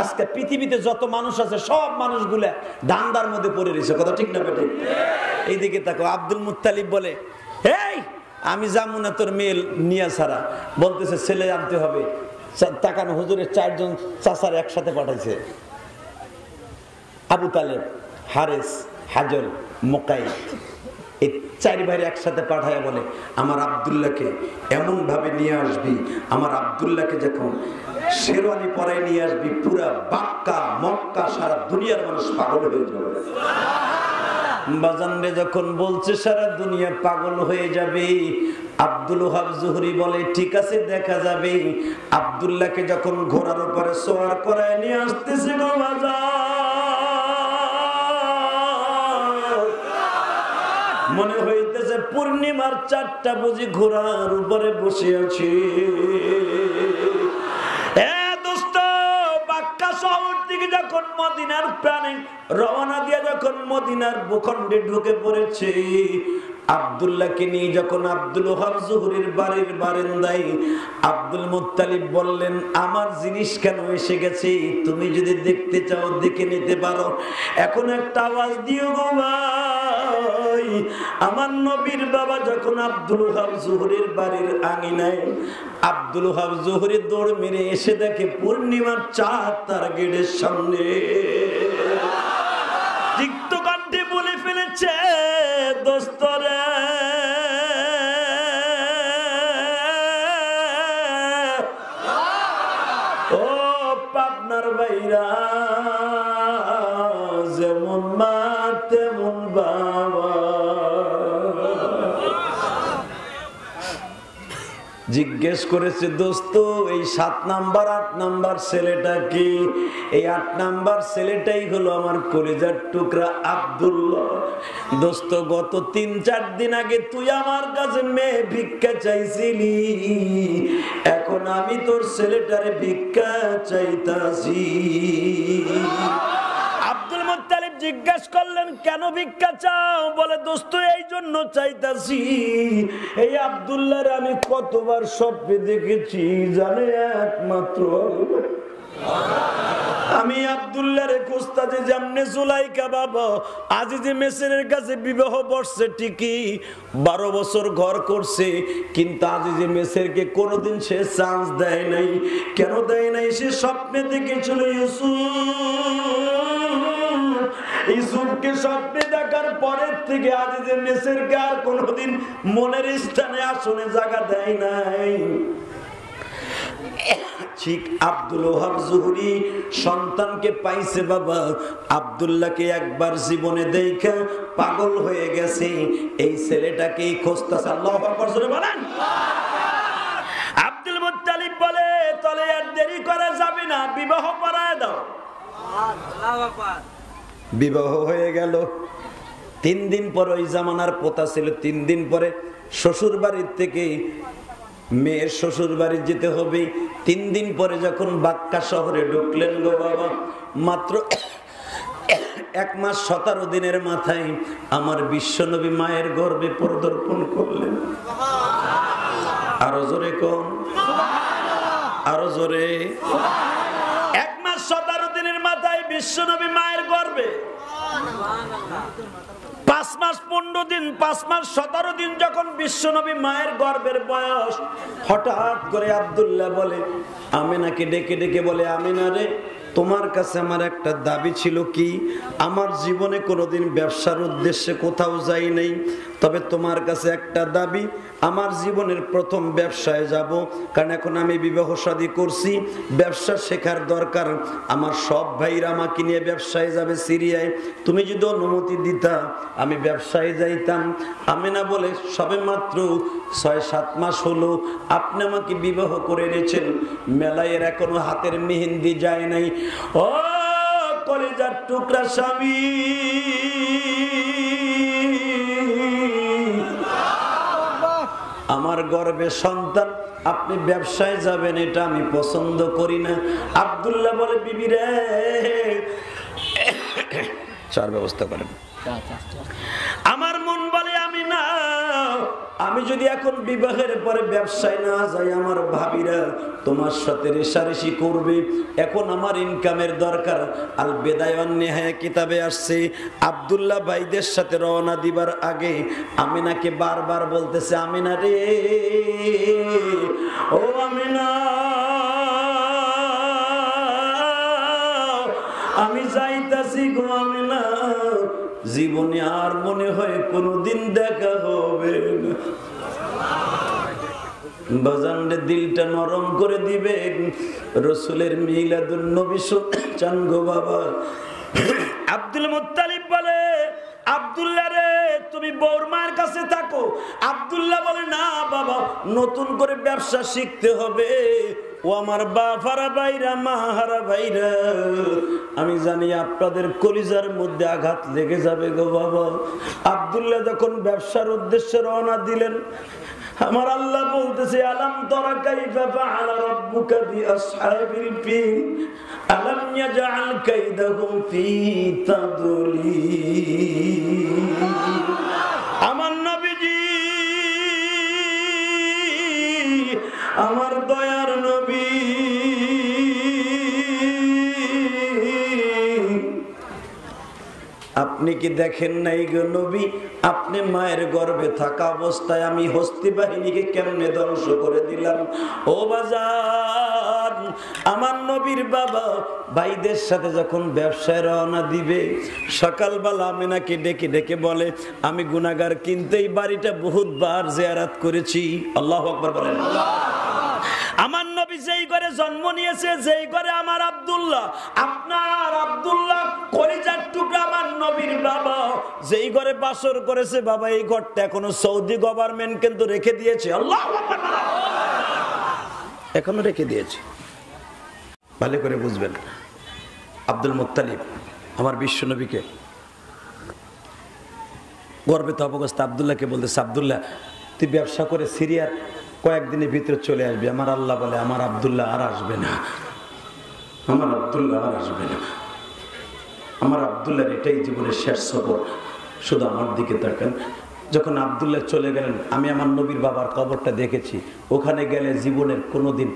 আজকে পৃথিবীতে যত মানুষ আছে সব মানুষগুলা দান্দার মধ্যে পড়ে রয়েছে, কথা ঠিক না বেঠিক? এইদিকে তাকো। আব্দুল মুত্তালিব বলে এই আমি যাবো না তোর মেয়ে নিয়া ছাড়া, বলতেছে ছেলে আনতে হবে। তাকানো হুজুরের চারজন চাচার একসাথে পাঠাইছে, আবু তালেব, হারেস, হাজল, মুকাইদ, এই চার ভাই একসাথে পাঠায় বলে আমার আব্দুল্লাহকে এমন ভাবে নিয়ে আসবি, আমার আব্দুল্লাহকে যখন শেরওয়ানি পরায় নিয়ে আসবি পুরা বাক্কা মক্কা সারা দুনিয়ার মানুষ পাগল হয়ে যাবে। বাজানরে যখন বলছে সারা দুনিয়া পাগল হয়ে যাবে, আব্দুল ওহাব জুহরি বলে ঠিক আছে দেখা যাবে। আব্দুল্লাহকে যখন ঘোড়ার উপরে সোয়ার করায় নিয়ে আসতেছে গো মনে হইতেছে পূর্ণিমার চারটা বুঝি ঘোড়ার উপরে বসে আছে। যখন মদিনার প্রাণে রওনা দিয়ে যখন মদিনার ভূখণ্ডে ঢুকে পড়েছে, আব্দুল্লাহকে নিয়ে যখন আব্দুল ওহাব জুহরির বাড়ির বারান্দায় আব্দুল মুত্তালিব বললেন আমার জিনিস কেন এসে গেছে, তুমি যদি দেখতে চাও দেখে নিতে পারো। এখন একটা আওয়াজ দিও গো ভাই, আমার নবীর বাবা যখন আব্দুল ওহাব জুহরির বাড়ির আঙিনায়, আব্দুল ওহাব জুহরি দৌড় মেরে এসে দেখে পূর্ণিমার চাঁদ তার গেটের সামনে। তিক্ত কণ্ঠে বলে ফেলেছে দোস্তরে ও পাবনার ভাইরা, যেমন মা তেমন বাবা। জিজ্ঞেস করেছে দোস্ত এই 7 নাম্বার 8 নাম্বার ছেলেটা কি? এই 8 নাম্বার ছেলেটাই হলো আমার কলিজার টুকরা আব্দুল্লাহ। দোস্ত গত 3-4 দিন আগে তুই আমার কাছে মেয়ে ভিক্ষা চাইছিলি, এখন আমি তোর ছেলেটারে ভিক্ষা চাইতাছি। জিজ্ঞেস করলেন কেন ভিক্ষা চাও? বলে দোস্ত এই জন্য চাইতাছি, এই আব্দুল্লাহর আমি কতবার স্বপ্নে দেখেছি জানে একমাত্র আমি আব্দুল্লাহরে খুঁজতাছি। যেমনে জুলাইকা বাবা আজিজি মেশিনের কাছে বিবাহ বসছে ঠিকই, 12 বছর ঘর করছে, কিন্তু আজিজি মেশিনকে কোনোদিন সে চান্স দেয় নাই। কেন দেয় নাই? সে স্বপ্নে দেখেছিল ইউসুফ, ইউসুফকে স্বপ্নে দেখার পরের থেকে আজিজে মেসেরকে আর কোনোদিন মনের স্থানে আসনে জায়গা দেয় নাই। ঠিক আব্দুল ওহাব জুহরি সন্তানকে পাইছে বাবা, আব্দুল্লাহকে একবার জীবনে দেখে পাগল হয়ে গেছে, এই ছেলেটাকেই খোঁজতাছে। আল্লাহু আকবার জোরে বলেন। আব্দুল মুত্তালিব বলে তলে আর দেরি করা যাবে না, বিবাহ পড়ায় দাও। আল্লাহু আকবার। বিবাহ হয়ে গেল। 3 দিন পরে ওই জামানার প্রথা ছিল 3 দিন পরে শ্বশুর বাড়ির থেকে মেয়ের শ্বশুর বাড়ি যেতে হবে। তিন দিন পরে যখন বাক্কা শহরে ঢুকলেন গো বাবা, মাত্র 1 মাস 17 দিনের মাথায় আমার বিশ্বনবী মায়ের গর্ভে পরদর্পণ করলেন। আরো জোরে কোন, আরো জোরে। 1 মাস 17 দিনের মাথায় বিশ্বনবী মায়ের গর্ভে, 5 মাস 15 দিন, 5 মাস 17 দিন যখন বিশ্বনবী মায়ের গর্ভের বয়স, হঠাৎ করে আব্দুল্লাহ বলে আমিনাকে ডেকে ডেকে বলে, আমিনা রে, তোমার কাছে আমার একটা দাবি ছিল কি, আমার জীবনে কোনোদিন ব্যবসার উদ্দেশ্যে কোথাও যাই নাই, তবে তোমার কাছে একটা দাবি, আমার জীবনের প্রথম ব্যবসায় যাব, কারণ এখন আমি বিবাহ শাদী করছি, ব্যবসা শেখার দরকার। আমার সব ভাইরা আমাকে নিয়ে ব্যবসায় যাবে সিরিয়ায়, তুমি যদি অনুমতি দিতা আমি ব্যবসায় যাইতাম। আমিনা বলে, সবে মাত্র 6-7 মাস হলো আপনি আমাকে বিবাহ করে এনেছেন, মেলায় এর এখনো হাতের মেহেন্দি যায় নাই। ও কলিজার টুকরা স্বামী, আমার গর্ভে সন্তান, আপনি ব্যবসায় যাবেন, এটা আমি পছন্দ করি না। আব্দুল্লাহ বলে, বিবি রে, চার ব্যবস্থা করেন। আমার মন বলে, আমি না, আমি যদি এখন বিবাহের পরে ব্যবসায় না যাই, আমার ভাবিরা তোমার সাথে রেশারেশি করবে, এখন আমার ইনকামের দরকার। আল বেদায়া ওয়ান নিহায়া কিতাবে আসছে, আব্দুল্লাহ ভাইদের সাথে রওনা দিবার আগে আমিনাকে বারবার বলতেছে, আমিনা রে, ও আমিনা, আমি যাইতাছি গো আমিনা, জীবনে আর মনে হয় কোনদিন দেখা হবে না। বাজানরে দিলটা নরম করে দিবেন, রসুলের মিলাদুন নবী চান গো বাবা। আব্দুল মুত্তালিব বলে, আব্দুল্লাহ রে, তুমি বউর মায়ের কাছে থাকো। আব্দুল্লাহ বলে, না বাবা, নতুন করে ব্যবসা শিখতে হবে। ও আমার বাফারা ভাইরা, মাহারা ভাইরা, আমি জানি আপনাদের কলিজার মধ্যে আঘাত লেগে যাবে গো বাবা। আব্দুল্লাহ যখন ব্যবসার উদ্দেশ্যে রওনা দিলেন, আমার আল্লাহ বলতেছে, আলম তারা কাইফা ফাআলা রাব্বুকা বিআসহাবিল ফিল আলম ইয়াজআল কাইদাহুম ফি তাদলিল। আমার নবীজি, আমার দয়ার নবী, আপনি কি দেখেন নাই গো নবী, আপনি মায়ের গর্ভে থাকা অবস্থায় আমি হস্তি বাহিনীকে কেমনে ধ্বংস করে দিলাম। ও বাজার, আমার নবীর বাবা ভাইদের সাথে যখন ব্যবসায় রওনা দিবে, সকালবেলা আমিনাকে ডেকে ডেকে বলে, আমি গুনাহগার, কিন্তু এই বাড়িটা বহুতবার জিয়ারত করেছি। আল্লাহু আকবার বলেন। আমার নবী যেই ঘরে জন্ম নিয়েছে, যেই ঘরে আমার আব্দুল্লাহ, আপনার আব্দুল্লাহ কলিজার টুকরা আমার নবীর বাবা যেই ঘরে বাসর করেছে বাবা, এই ঘরটা এখনো সৌদি গভর্নমেন্ট কিন্তু রেখে দিয়েছে। আল্লাহু আকবার, এখনো রেখে দিয়েছে। ভালো করে বুঝবেন, আব্দুল মুত্তালিব আমার বিশ্বনবীকে গর্বে তো অবস্থা আব্দুল্লাহকে বলতেছে, আব্দুল্লাহ তুই ব্যবসা করে সিরিয়ার কয়েকদিনের ভিতরে চলে আসবে। আমার আল্লাহ বলে, আমার আব্দুল্লাহ আর আসবে না, আমার আব্দুল্লাহ আর আসবে না, আমার আব্দুল্লাহর এটাই জীবনের শেষ সফর, শুধু আমার দিকে তাকান। যখন আব্দুল্লাহ চলে গেলেন, আমি আমার নবীর বাবার কবরটা দেখেছি, ওখানে গেলে জীবনের কোনো দিন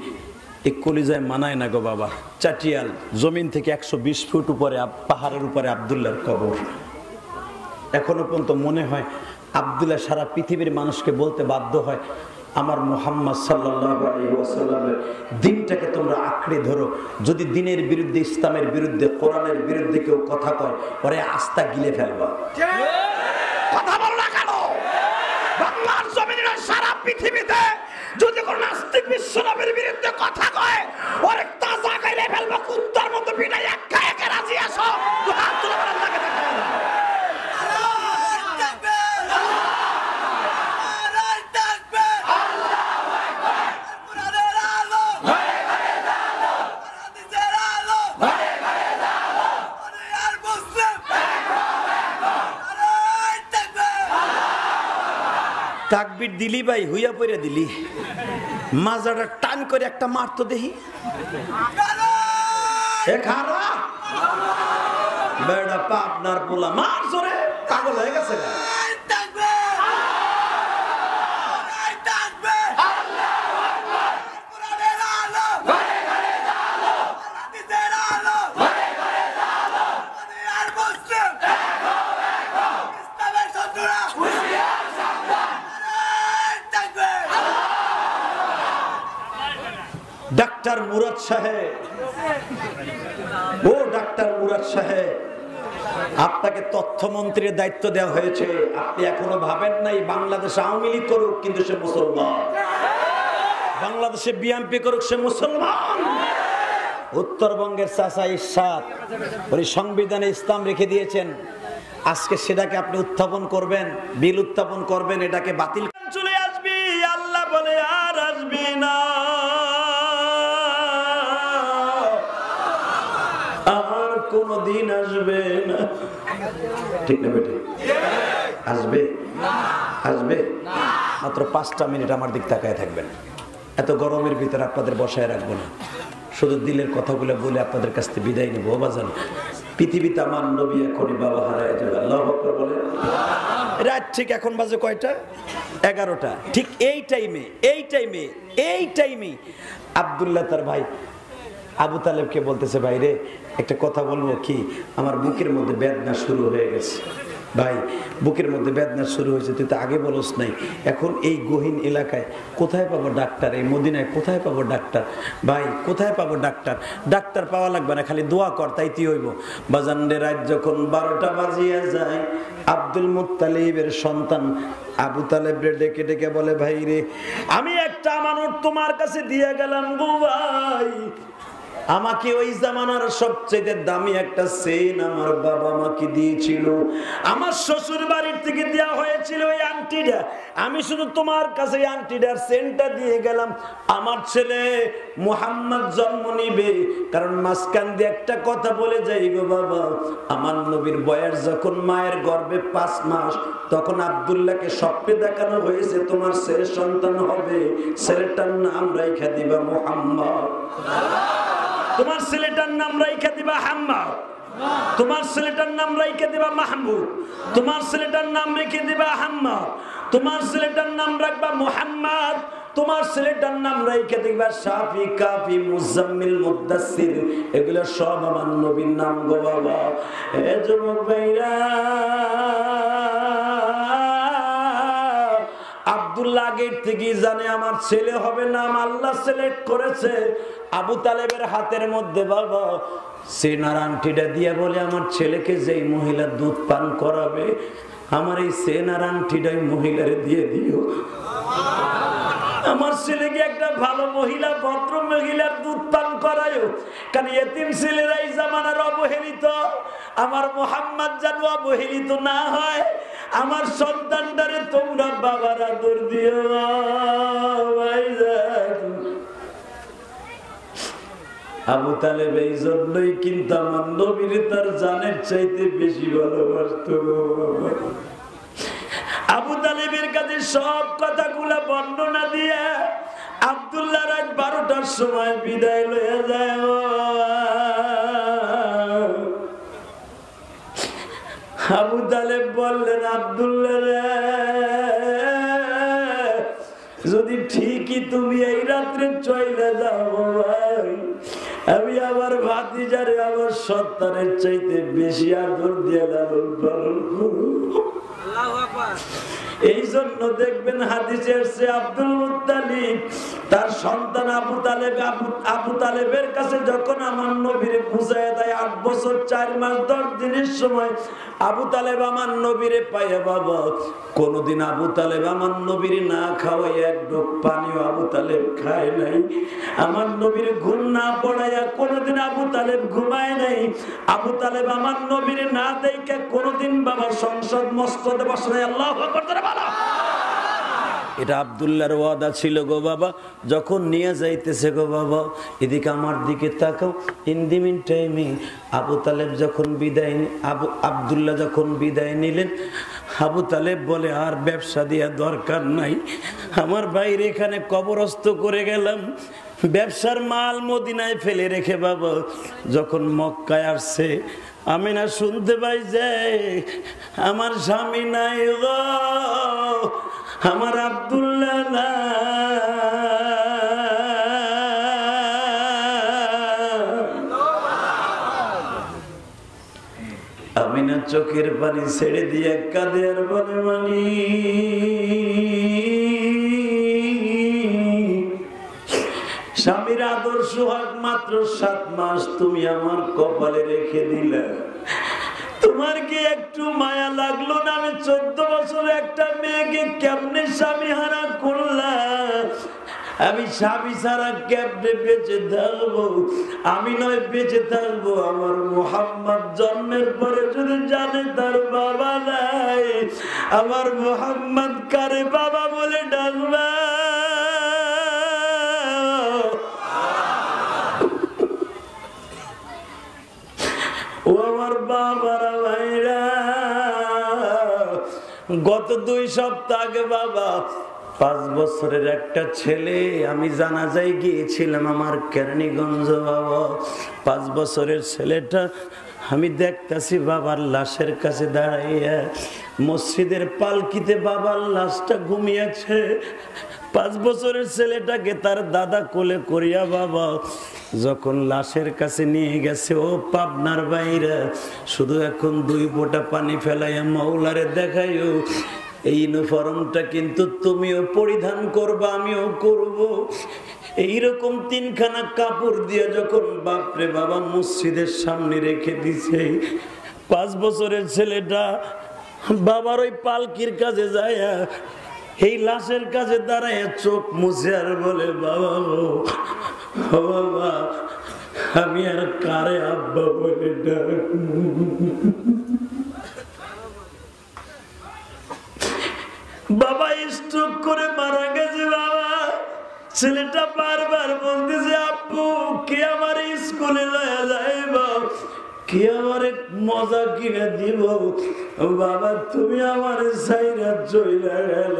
এই কলিজায় মানায় না গো বাবা। চাটিয়াল জমিন থেকে 120 ফুট উপরে পাহাড়ের উপরে আব্দুল্লাহর কবর। এখনো পর্যন্ত মনে হয় আব্দুল্লাহ সারা পৃথিবীর মানুষকে বলতে বাধ্য হয়, আমার মুহাম্মদ সাল্লাল্লাহু আলাইহি ওয়াসাল্লামের দিনটাকে তোমরা আঁকড়ে ধরো, যদি দিনের বিরুদ্ধে, ইসলামের বিরুদ্ধে, কোরআনের বিরুদ্ধে কেউ কথা কয়, ওরে আস্থা গিলে ফেলবা। কথা বল না কেন, বাংলার জমিনে সারা পৃথিবীতে যদি কোন নাস্তিক বিশ্বনবীর বিরুদ্ধে কথা কয়, ওরে তাজা গিলে ফেলবা, কুত্তার মতো পিটাই একা একা রাজি আসো। হাত তুলে বলেন না কেন, তাকবীর দিলি ভাই, হুইয়া পইরা দিলি। মাজাটা টান করে একটা মারতো দেখি। বেড়া পাবনার পোলা মার জোরে পাগল হয়ে গেছে। डॉक्टर मुराद साहेब ओ डॉक्टर मुराद साहेब आपके तथ्यमंत्री दायित्व देওয়া হয়েছে। আপনি এখনো ভাবেন নাই বাংলাদেশ আওয়ামী লীগ করুক কিন্তু সে মুসলমান, বাংলাদেশে বিএনপি করুক সে মুসলমান। উত্তরবঙ্গের চাচা ইরশাদ ওই সংবিধানে ইসলাম রেখে দিয়েছেন, আজকে সেটাকে আপনি উত্থাপন করবেন, বিল উত্থাপন করবেন, এটাকে বাতিল চলে আসবি। আল্লাহ বলে আর আসবি না। শুধু দিলের কথাগুলো বলে আপনাদের কাছ থেকে বিদায় নেবো। বাজান পৃথিবীতে আমার নবী এখনই বাবা হারায় যাবে। আল্লাহু আকবার বলে। রাত ঠিক এখন বাজে কয়টা? 11টা। ঠিক এই টাইমে আব্দুল্লাহ তার ভাই আবু তালেবকে বলতেছে, ভাই রে একটা কথা বলবো কি, আমার বুকের মধ্যে বেদনা শুরু হয়ে গেছে। ভাই বুকের মধ্যে বেদনা শুরু হয়েছে, তুই তো আগে বলস নাই। এখন এই গহীন এলাকায় কোথায় পাবো ডাক্তার? এই মদিনায় কোথায় পাবো ডাক্তার? ভাই কোথায় পাবো ডাক্তার? ডাক্তার পাওয়া লাগবে না, খালি দোয়া কর তাই তুই হইব। বাজানরে রাত যখন 12টা বাজিয়া যায় আব্দুল মুত্তালিবের সন্তান আবু তালেবরে ডেকে ডেকে বলে, ভাই রে আমি একটা আমানত তোমার কাছে দিয়ে গেলাম গো, ভাই আমাকে ওই জামানার সবচেয়ে দামি একটা চেইন আমার বাবা আমাকে দিয়েছিল, আমার শ্বশুর বাড়ির থেকে দেয়া হয়েছিল ওই আংটিটা, আমি শুধু তোমার কাছে আংটিটার চেইনটা দিয়ে গেলাম। আমার ছেলে মুহাম্মদ জন্ম নিবে, কারণ মাঝখান দিয়ে একটা কথা বলে যাই গো বাবা, আমার নবীর বয়স যখন মায়ের গর্ভে 5 মাস তখন আব্দুল্লাহকে স্বপ্নে দেখানো হয়েছে তোমার ছেলে সন্তান হবে, ছেলেটার নাম রাইখা দিবা মুহাম্মদ, তোমার ছেলেটার নাম রাইখা দিবা হাম্মা, তোমার ছেলেটার নাম রাইখা দিবা মাহমুদ, তোমার ছেলেটার নাম রেখে দিবা হাম্মা, তোমার ছেলেটার নাম রাখবা মুহাম্মদ, তোমার ছেলেটার নাম রাইখা দিবা শাফি, কাফি, মুজাম্মিল, মুদাসসির, এগুলো সব আমার নবীর নাম গো বাবা। এ যুবক ভাইরা আব্দুল্লাহ আগের থেকে জানে আমার ছেলে হবে না, আল্লাহ সিলেক্ট করেছে। আবু তালেবের হাতের মধ্যে বাবা সেনার আংটিটা দিয়ে বলে, আমার ছেলেকে যেই মহিলা দুধ পান করাবে আমার এই সেনার আংটিটাই মহিলারে দিয়ে দিও, আমার ছেলেকে একটা ভালো মহিলা, ভদ্র মহিলার দুধ পান করায়ও, কারণ এতিম ছেলেরাই জামানার অবহেলিত, আমার মুহাম্মদ যেন অবহেলিত না হয়, আমার সন্তানটারে তোমরা বাবার আদর দিও। আবু তালেব এই জন্যই কিন্তু আমার নবীর তার জানের চাইতে বেশি ভালোবাসতো। আবু তালেবের কাছে সব কথাগুলা বর্ণনা দিয়ে আব্দুল্লাহ রাত 12টার সময় বিদায় লয়ে যায়। আবু তালেব বললেন, আব্দুল্লাহ যদি ঠিকই তুমি এই রাত্রে চলে যাও ভাই, আমি আমার ভাতিজারে আমার সন্তানের চাইতে বেশি আদর দিয়ে লালন পালন করব। আল্লাহু আকবার। এই জন্য দেখবেন হাদিসে আসছে আব্দুল মুত্তালিব তার সন্তান আবু তালেবের কাছে যখন আমার নবীর বুঝায় দেয় 8 বছর 4 মাস 10 দিনের সময় আবু তালেব আমার নবীরে পায়। বাবা কোনোদিন আবু তালেব আমার নবীর না খাওয়াই, এক ডোক পানিও আবু তালেব খায় নাই, আমার নবীর ঘুম না পড়াইয়া কোনোদিন আবু তালেব ঘুমায় নাই, আবু তালেব আমার নবীর না দেখে কোনোদিন বাবা সংসদ মসজিদে বসে নাই। আল্লাহু আকবার। এটা আব্দুল্লাহর ওয়াদা ছিল গো বাবা। যখন নিয়ে যাইতেছে গো বাবা, এদিকে আমার দিকে তাকাও। In the meantime Abu Talib যখন বিদায় আবদুল্লাহ যখন বিদায় নিলেন, আবু তালেব বলে আর ব্যবসা দিয়া দরকার নাই, আমার বাইরে এখানে কবরস্থ করে গেলাম, ব্যবসার মাল মদিনায় ফেলে রেখে বাবা যখন মক্কায় আসছে আমি না শুনতে পাই যে আমার স্বামী নাই গো, আমার আব্দুল্লাহ আমি না চোখের পানি ছেড়ে দিয়ে কাঁদে আর বলে মানি স্বামীর আদর্শ হক মাত্র 7 মাস তুমি আমার কপালে রেখে দিলে, তোমার কি একটু মায়া লাগলো না? আমি 14 বছরে একটা মেয়েকে কেমনে স্বামী হারা করলাম, আমি স্বামী ছাড়া কেমনে বেঁচে থাকবো? আমি নয় বেঁচে থাকবো, আমার মোহাম্মদ জন্মের পরে যদি জানে তার বাবা নাই, আমার মোহাম্মদ কারে বাবা বলে ডাকবা? গত 2 সপ্তাহ আগে বাবা 5 বছরের একটা ছেলে আমি জানাজায় গিয়েছিলাম আমার কেরানীগঞ্জ বাবা, 5 বছরের ছেলেটা আমি দেখতাছি বাবার লাশের কাছে দাঁড়াইয়া, মসজিদের পালকিতে বাবার লাশটা ঘুমিয়েছে। 5 বছরের ছেলেটাকে তার দাদা কোলে করিয়া বাবা যখন লাশের কাছে নিয়ে গেছে ও পাবনার বাইরে, শুধু এখন 2 ফোঁটা পানি ফেলাইয়া মাওলারে দেখাইও এই ইউনিফর্মটা কিন্তু তুমিও পরিধান করবা আমিও করব। এইরকম 3খানা কাপড় দিয়ে যখন বাপরে বাবা মসজিদের সামনে রেখে দিছে, 5 বছরের ছেলেটা বাবার ওই পালকির কাছে যায় এই লাশের কাছে দাঁড়ায় চোখ মুছে আর বলে বাবা ও বাবা আমি আর কারে আব্বা বলে ডাকবো? বাবা স্ট্রোক করে মারা গেছে বাবা, ছেলেটা বারবার বলতেছে আব্বু কে আমার স্কুলে লয়া যায় বাবা, কে আমার মজা কিনে দিব বাবা, তুমি আমার সাইরা চইলা গেল।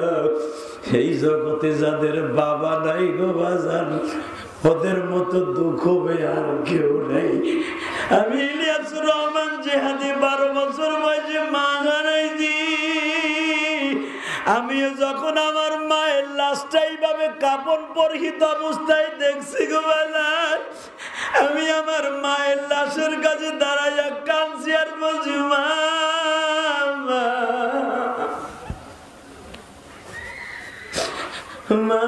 এই জগতে যাদের বাবা নাই গো বাজান ওদের মতো দুঃখ আর কেউ নেই। আমি ইলিয়াসুর রহমান জিহাদি 12 বছর বয়সে মা হারাইছি, আমিও যখন আমার মায়ের লাশটা এইভাবে কাপড় পরিহিত অবস্থায় দেখছি গো বাজান, আমি আমার মায়ের লাশের কাছে দাঁড়াইয়া কাঁদছি আর বলছি মা মা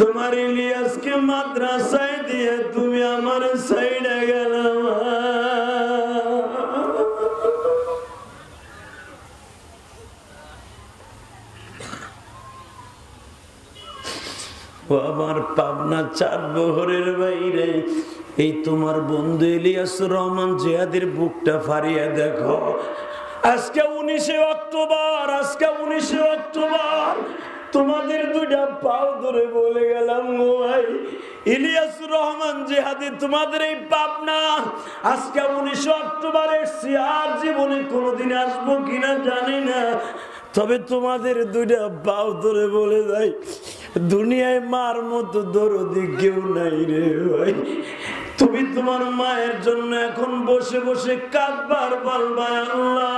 তোমার ইলিয়াসকে মাদ্রাসায় দিয়ে তুমি আমার সাইডে গেল। আমার পাবনা চাটমোহরের বাইরে এই তোমার বন্ধু ইলিয়াসুর রহমান জিহাদের বুকটা ফাড়িয়া দেখো, আজকে 19 অক্টোবর, আজকে 19 অক্টোবর তোমাদের 2টা পাও ধরে বলে গেলাম গো ভাই ইলিয়াসুর রহমান জিহাদি তোমাদের এই পাবনা আজকে 19 অক্টোবর এসছি, আর জীবনে কোনোদিন আসবো কিনা জানি না, তবে তোমাদের 2টা পাও ধরে বলে যাই দুনিয়ায় মার মতো দরদি কেউ নাই রে ভাই। তুমি তোমার মায়ের জন্য এখন বসে বসে কাঁদবার বলবা আল্লাহ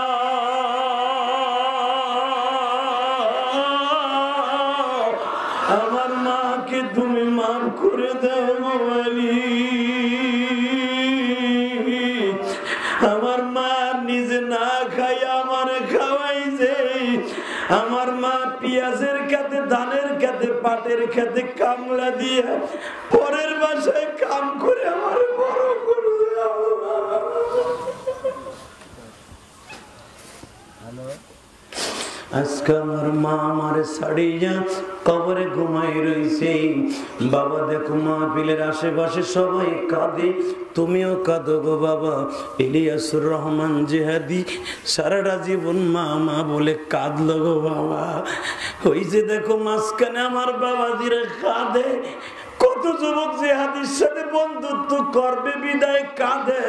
আমার মাকে তুমি মাফ করে দাও মাওলানা, আমার মা নিজে না খায় আমার খাওয়াইছে, আমার মা পেঁয়াজের খেতে ধানের খেতে পাটের খেতে কামলা দিয়ে পরের বাসায় কাম করে আমার বড় করে আজকে আমার মা আমার ছাড়িয়া কবরে ঘুমাই রইছে। বাবা দেখো মাহফিলের আশেপাশে সবাই কাঁদে, তুমিও কাঁদো গো বাবা। ইলিয়াসুর রহমান জিহাদি সারাটা জীবন মা মা বলে কাঁদলো গো বাবা। ওই যে দেখো মাঝখানে আমার বাবাজিরা কাঁদে, কত যুবক জিহাদির সাথে বন্ধুত্ব করবে বিদায় কাঁদে।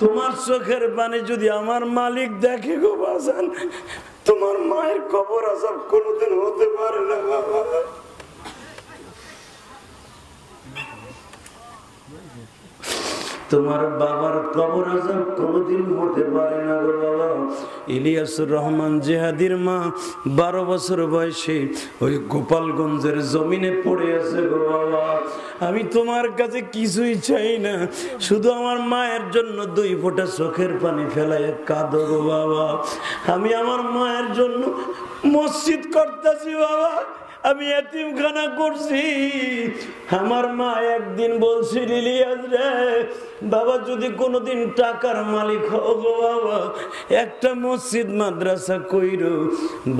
তোমার চোখের পানি যদি আমার মালিক দেখে গো বাজান, তোমার মায়ের কবর আজাব কোনদিন হতে পারে না বাবা। তোমার বাবার কবর আজাব কোনদিন হতে পারে না গো বাবা। ইলিয়াসুর রহমান জিহাদির মা 12 বছর বয়সে ওই গোপালগঞ্জের জমিনে পড়ে আছে গো বাবা। আমি তোমার কাছে কিছুই চাই না, শুধু আমার মায়ের জন্য 2 ফোঁটা চোখের পানি ফেলাইয়া কাঁদো গো বাবা। আমি আমার মায়ের জন্য মসজিদ করতেছি বাবা, আমি এতিমখানা করছি। আমার মা একদিন বলছিল, ইলিয়াস রে বাবা যদি কোনোদিন টাকার মালিক হও গো বাবা, একটা মসজিদ মাদ্রাসা কইরো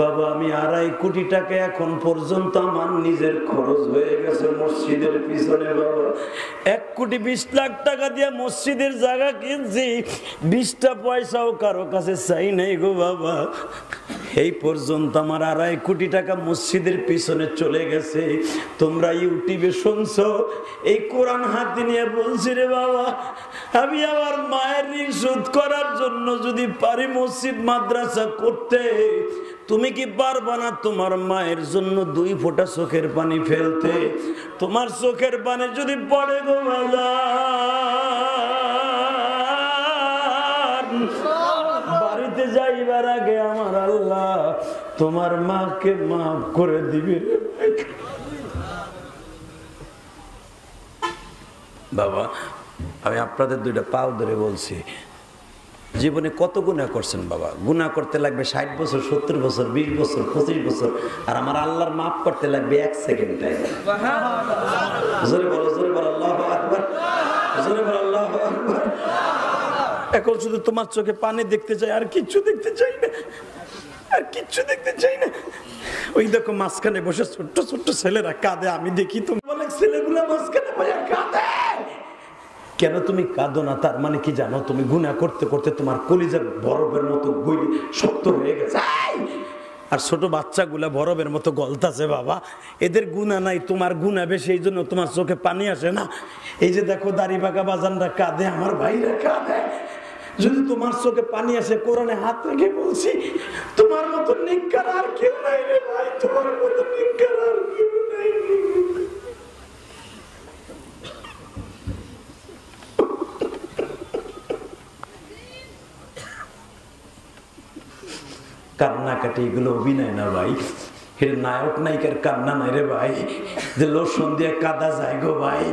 বাবা। আমি 2.5 কোটি টাকা এখন পর্যন্ত আমার নিজের খরচ হয়ে গেছে মসজিদের পিছনে বাবা। 1 কোটি 20 লাখ টাকা দিয়ে মসজিদের জায়গা কিনছি, 20টা পয়সাও কারো কাছে চাই নাই গো বাবা। এই পর্যন্ত আমার 2.5 কোটি টাকা মসজিদের পিছনে চলে গেছে। তোমরা ইউটিউবে শুনছো, এই কোরআন হাতে নিয়ে বলছি রে বাবা, আমি আমার মায়ের ঋণ শোধ করার জন্য যদি পারি মসজিদ মাদ্রাসা করতে, তুমি কি পারবা না তোমার মায়ের জন্য 2 ফোঁটা চোখের পানি ফেলতে? তোমার চোখের পানি যদি পড়ে গো বাবা, বাড়িতে যাইবার আগে আমার আল্লাহ তোমার মাকে মাফ করে দিবে বাবা। আমি আপনাদের 2টা পাও ধরে বলছি, জীবনে কত গুণা করছেন বাবা। গুণা করতে লাগবে 60 বছর, 70 বছর, 20 বছর, 25 বছর, আর আমার আল্লাহর মাফ করতে লাগবে 1 সেকেন্ড টাইম। জোরে বলো, জোরে বলো আল্লাহু আকবার, জোরে বলো আল্লাহু আকবার। এখন শুধু তোমার চোখে পানি দেখতে চাই, আর কিচ্ছু দেখতে চাই না, আর কিচ্ছু দেখতে চাই না। ওই দেখো মাঝখানে বসে ছোট্ট ছোট্ট ছেলেরা কাঁদে, আমি দেখি তুমি অনেক ছেলেগুলো মাঝখানে বসে কাঁদে। কেন তুমি কাঁদো না? তার মানে কি জানো? তুমি গুনাহ করতে করতে তোমার কলিজা বরফের মতো গলি শক্ত হয়ে গেছে, আর ছোট বাচ্চাগুলা বরফের মতো গলতাছে বাবা। এদের গুনাহ নাই, তোমার গুনাহ বেশি, এই জন্য তোমার চোখে পানি আসে না। এই যে দেখো দাড়িপাকা বাজানরা কাঁদে, আমার ভাইরা কাঁদে। যদি তোমার চোখে পানি আসে, কোরআনে হাত রেখে বলছি, তোমার মতো নিকার আর কেউ নাই রে ভাই, তোমার মতো নিকার আর কেউ নাই। কান্নাকাটি এগুলো অভিনয় না ভাই, এর নায়ক নায়িকার কান্না নাই রে ভাই, যে লোশন দিয়ে কাঁদা যায় গো ভাই।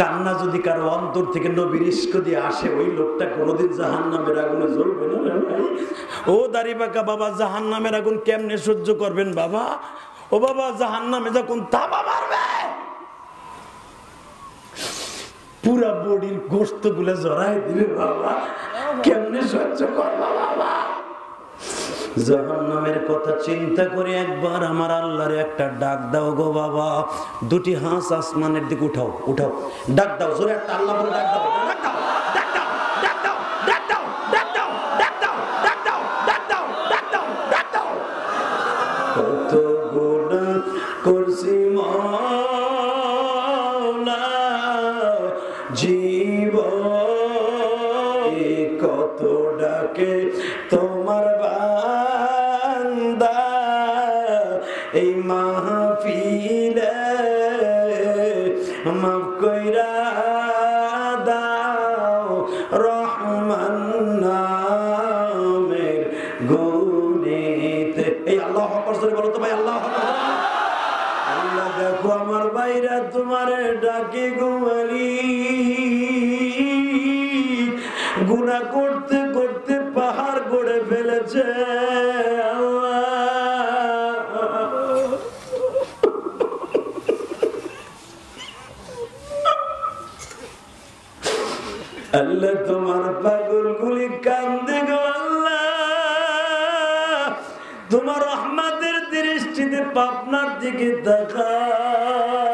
কান্না যদি কারো অন্তর থেকে নবীর ইশক দিয়ে আসে, ওই লোকটা কোনোদিন জাহান্নামের আগুনে জ্বলবে না রে ভাই। ও দাড়িপাকা বাবা, জাহান্নামের আগুন কেমনে সহ্য করবেন বাবা? ও বাবা, জাহান্নামে যখন তাবা মারবে, পুরা বডির গোশত গুলা জড়ায় দিবে বাবা, কেমনে সহ্য করবা বাবা? জাহান্নামের কথা চিন্তা করে একবার আমার আল্লাহর একটা ডাক দাও গো বাবা। 2টি হাঁস আসমানের দিকে উঠাও, উঠাও, ডাক দাও জোরে একটা আল্লাহ বলে ডাক দাও, ডাক দাও, ডাক দাও, ডাক দাও, ডাক দাও, ডাক দাও, ডাক দাও, ডাক দাও, ডাক দাও, ডাক দাও, ডাক দাও। কত গুনাহ করছি মাওলা জীবনে, কত ডাকে তোমার করতে করতে পাহাড় গড়ে ফেলেছে। আল্লাহ তোমার পাগল গুলি কান্দে গো আল্লাহ, তোমার রহমতের দৃষ্টিতে পাবনার দিকে তাকাও।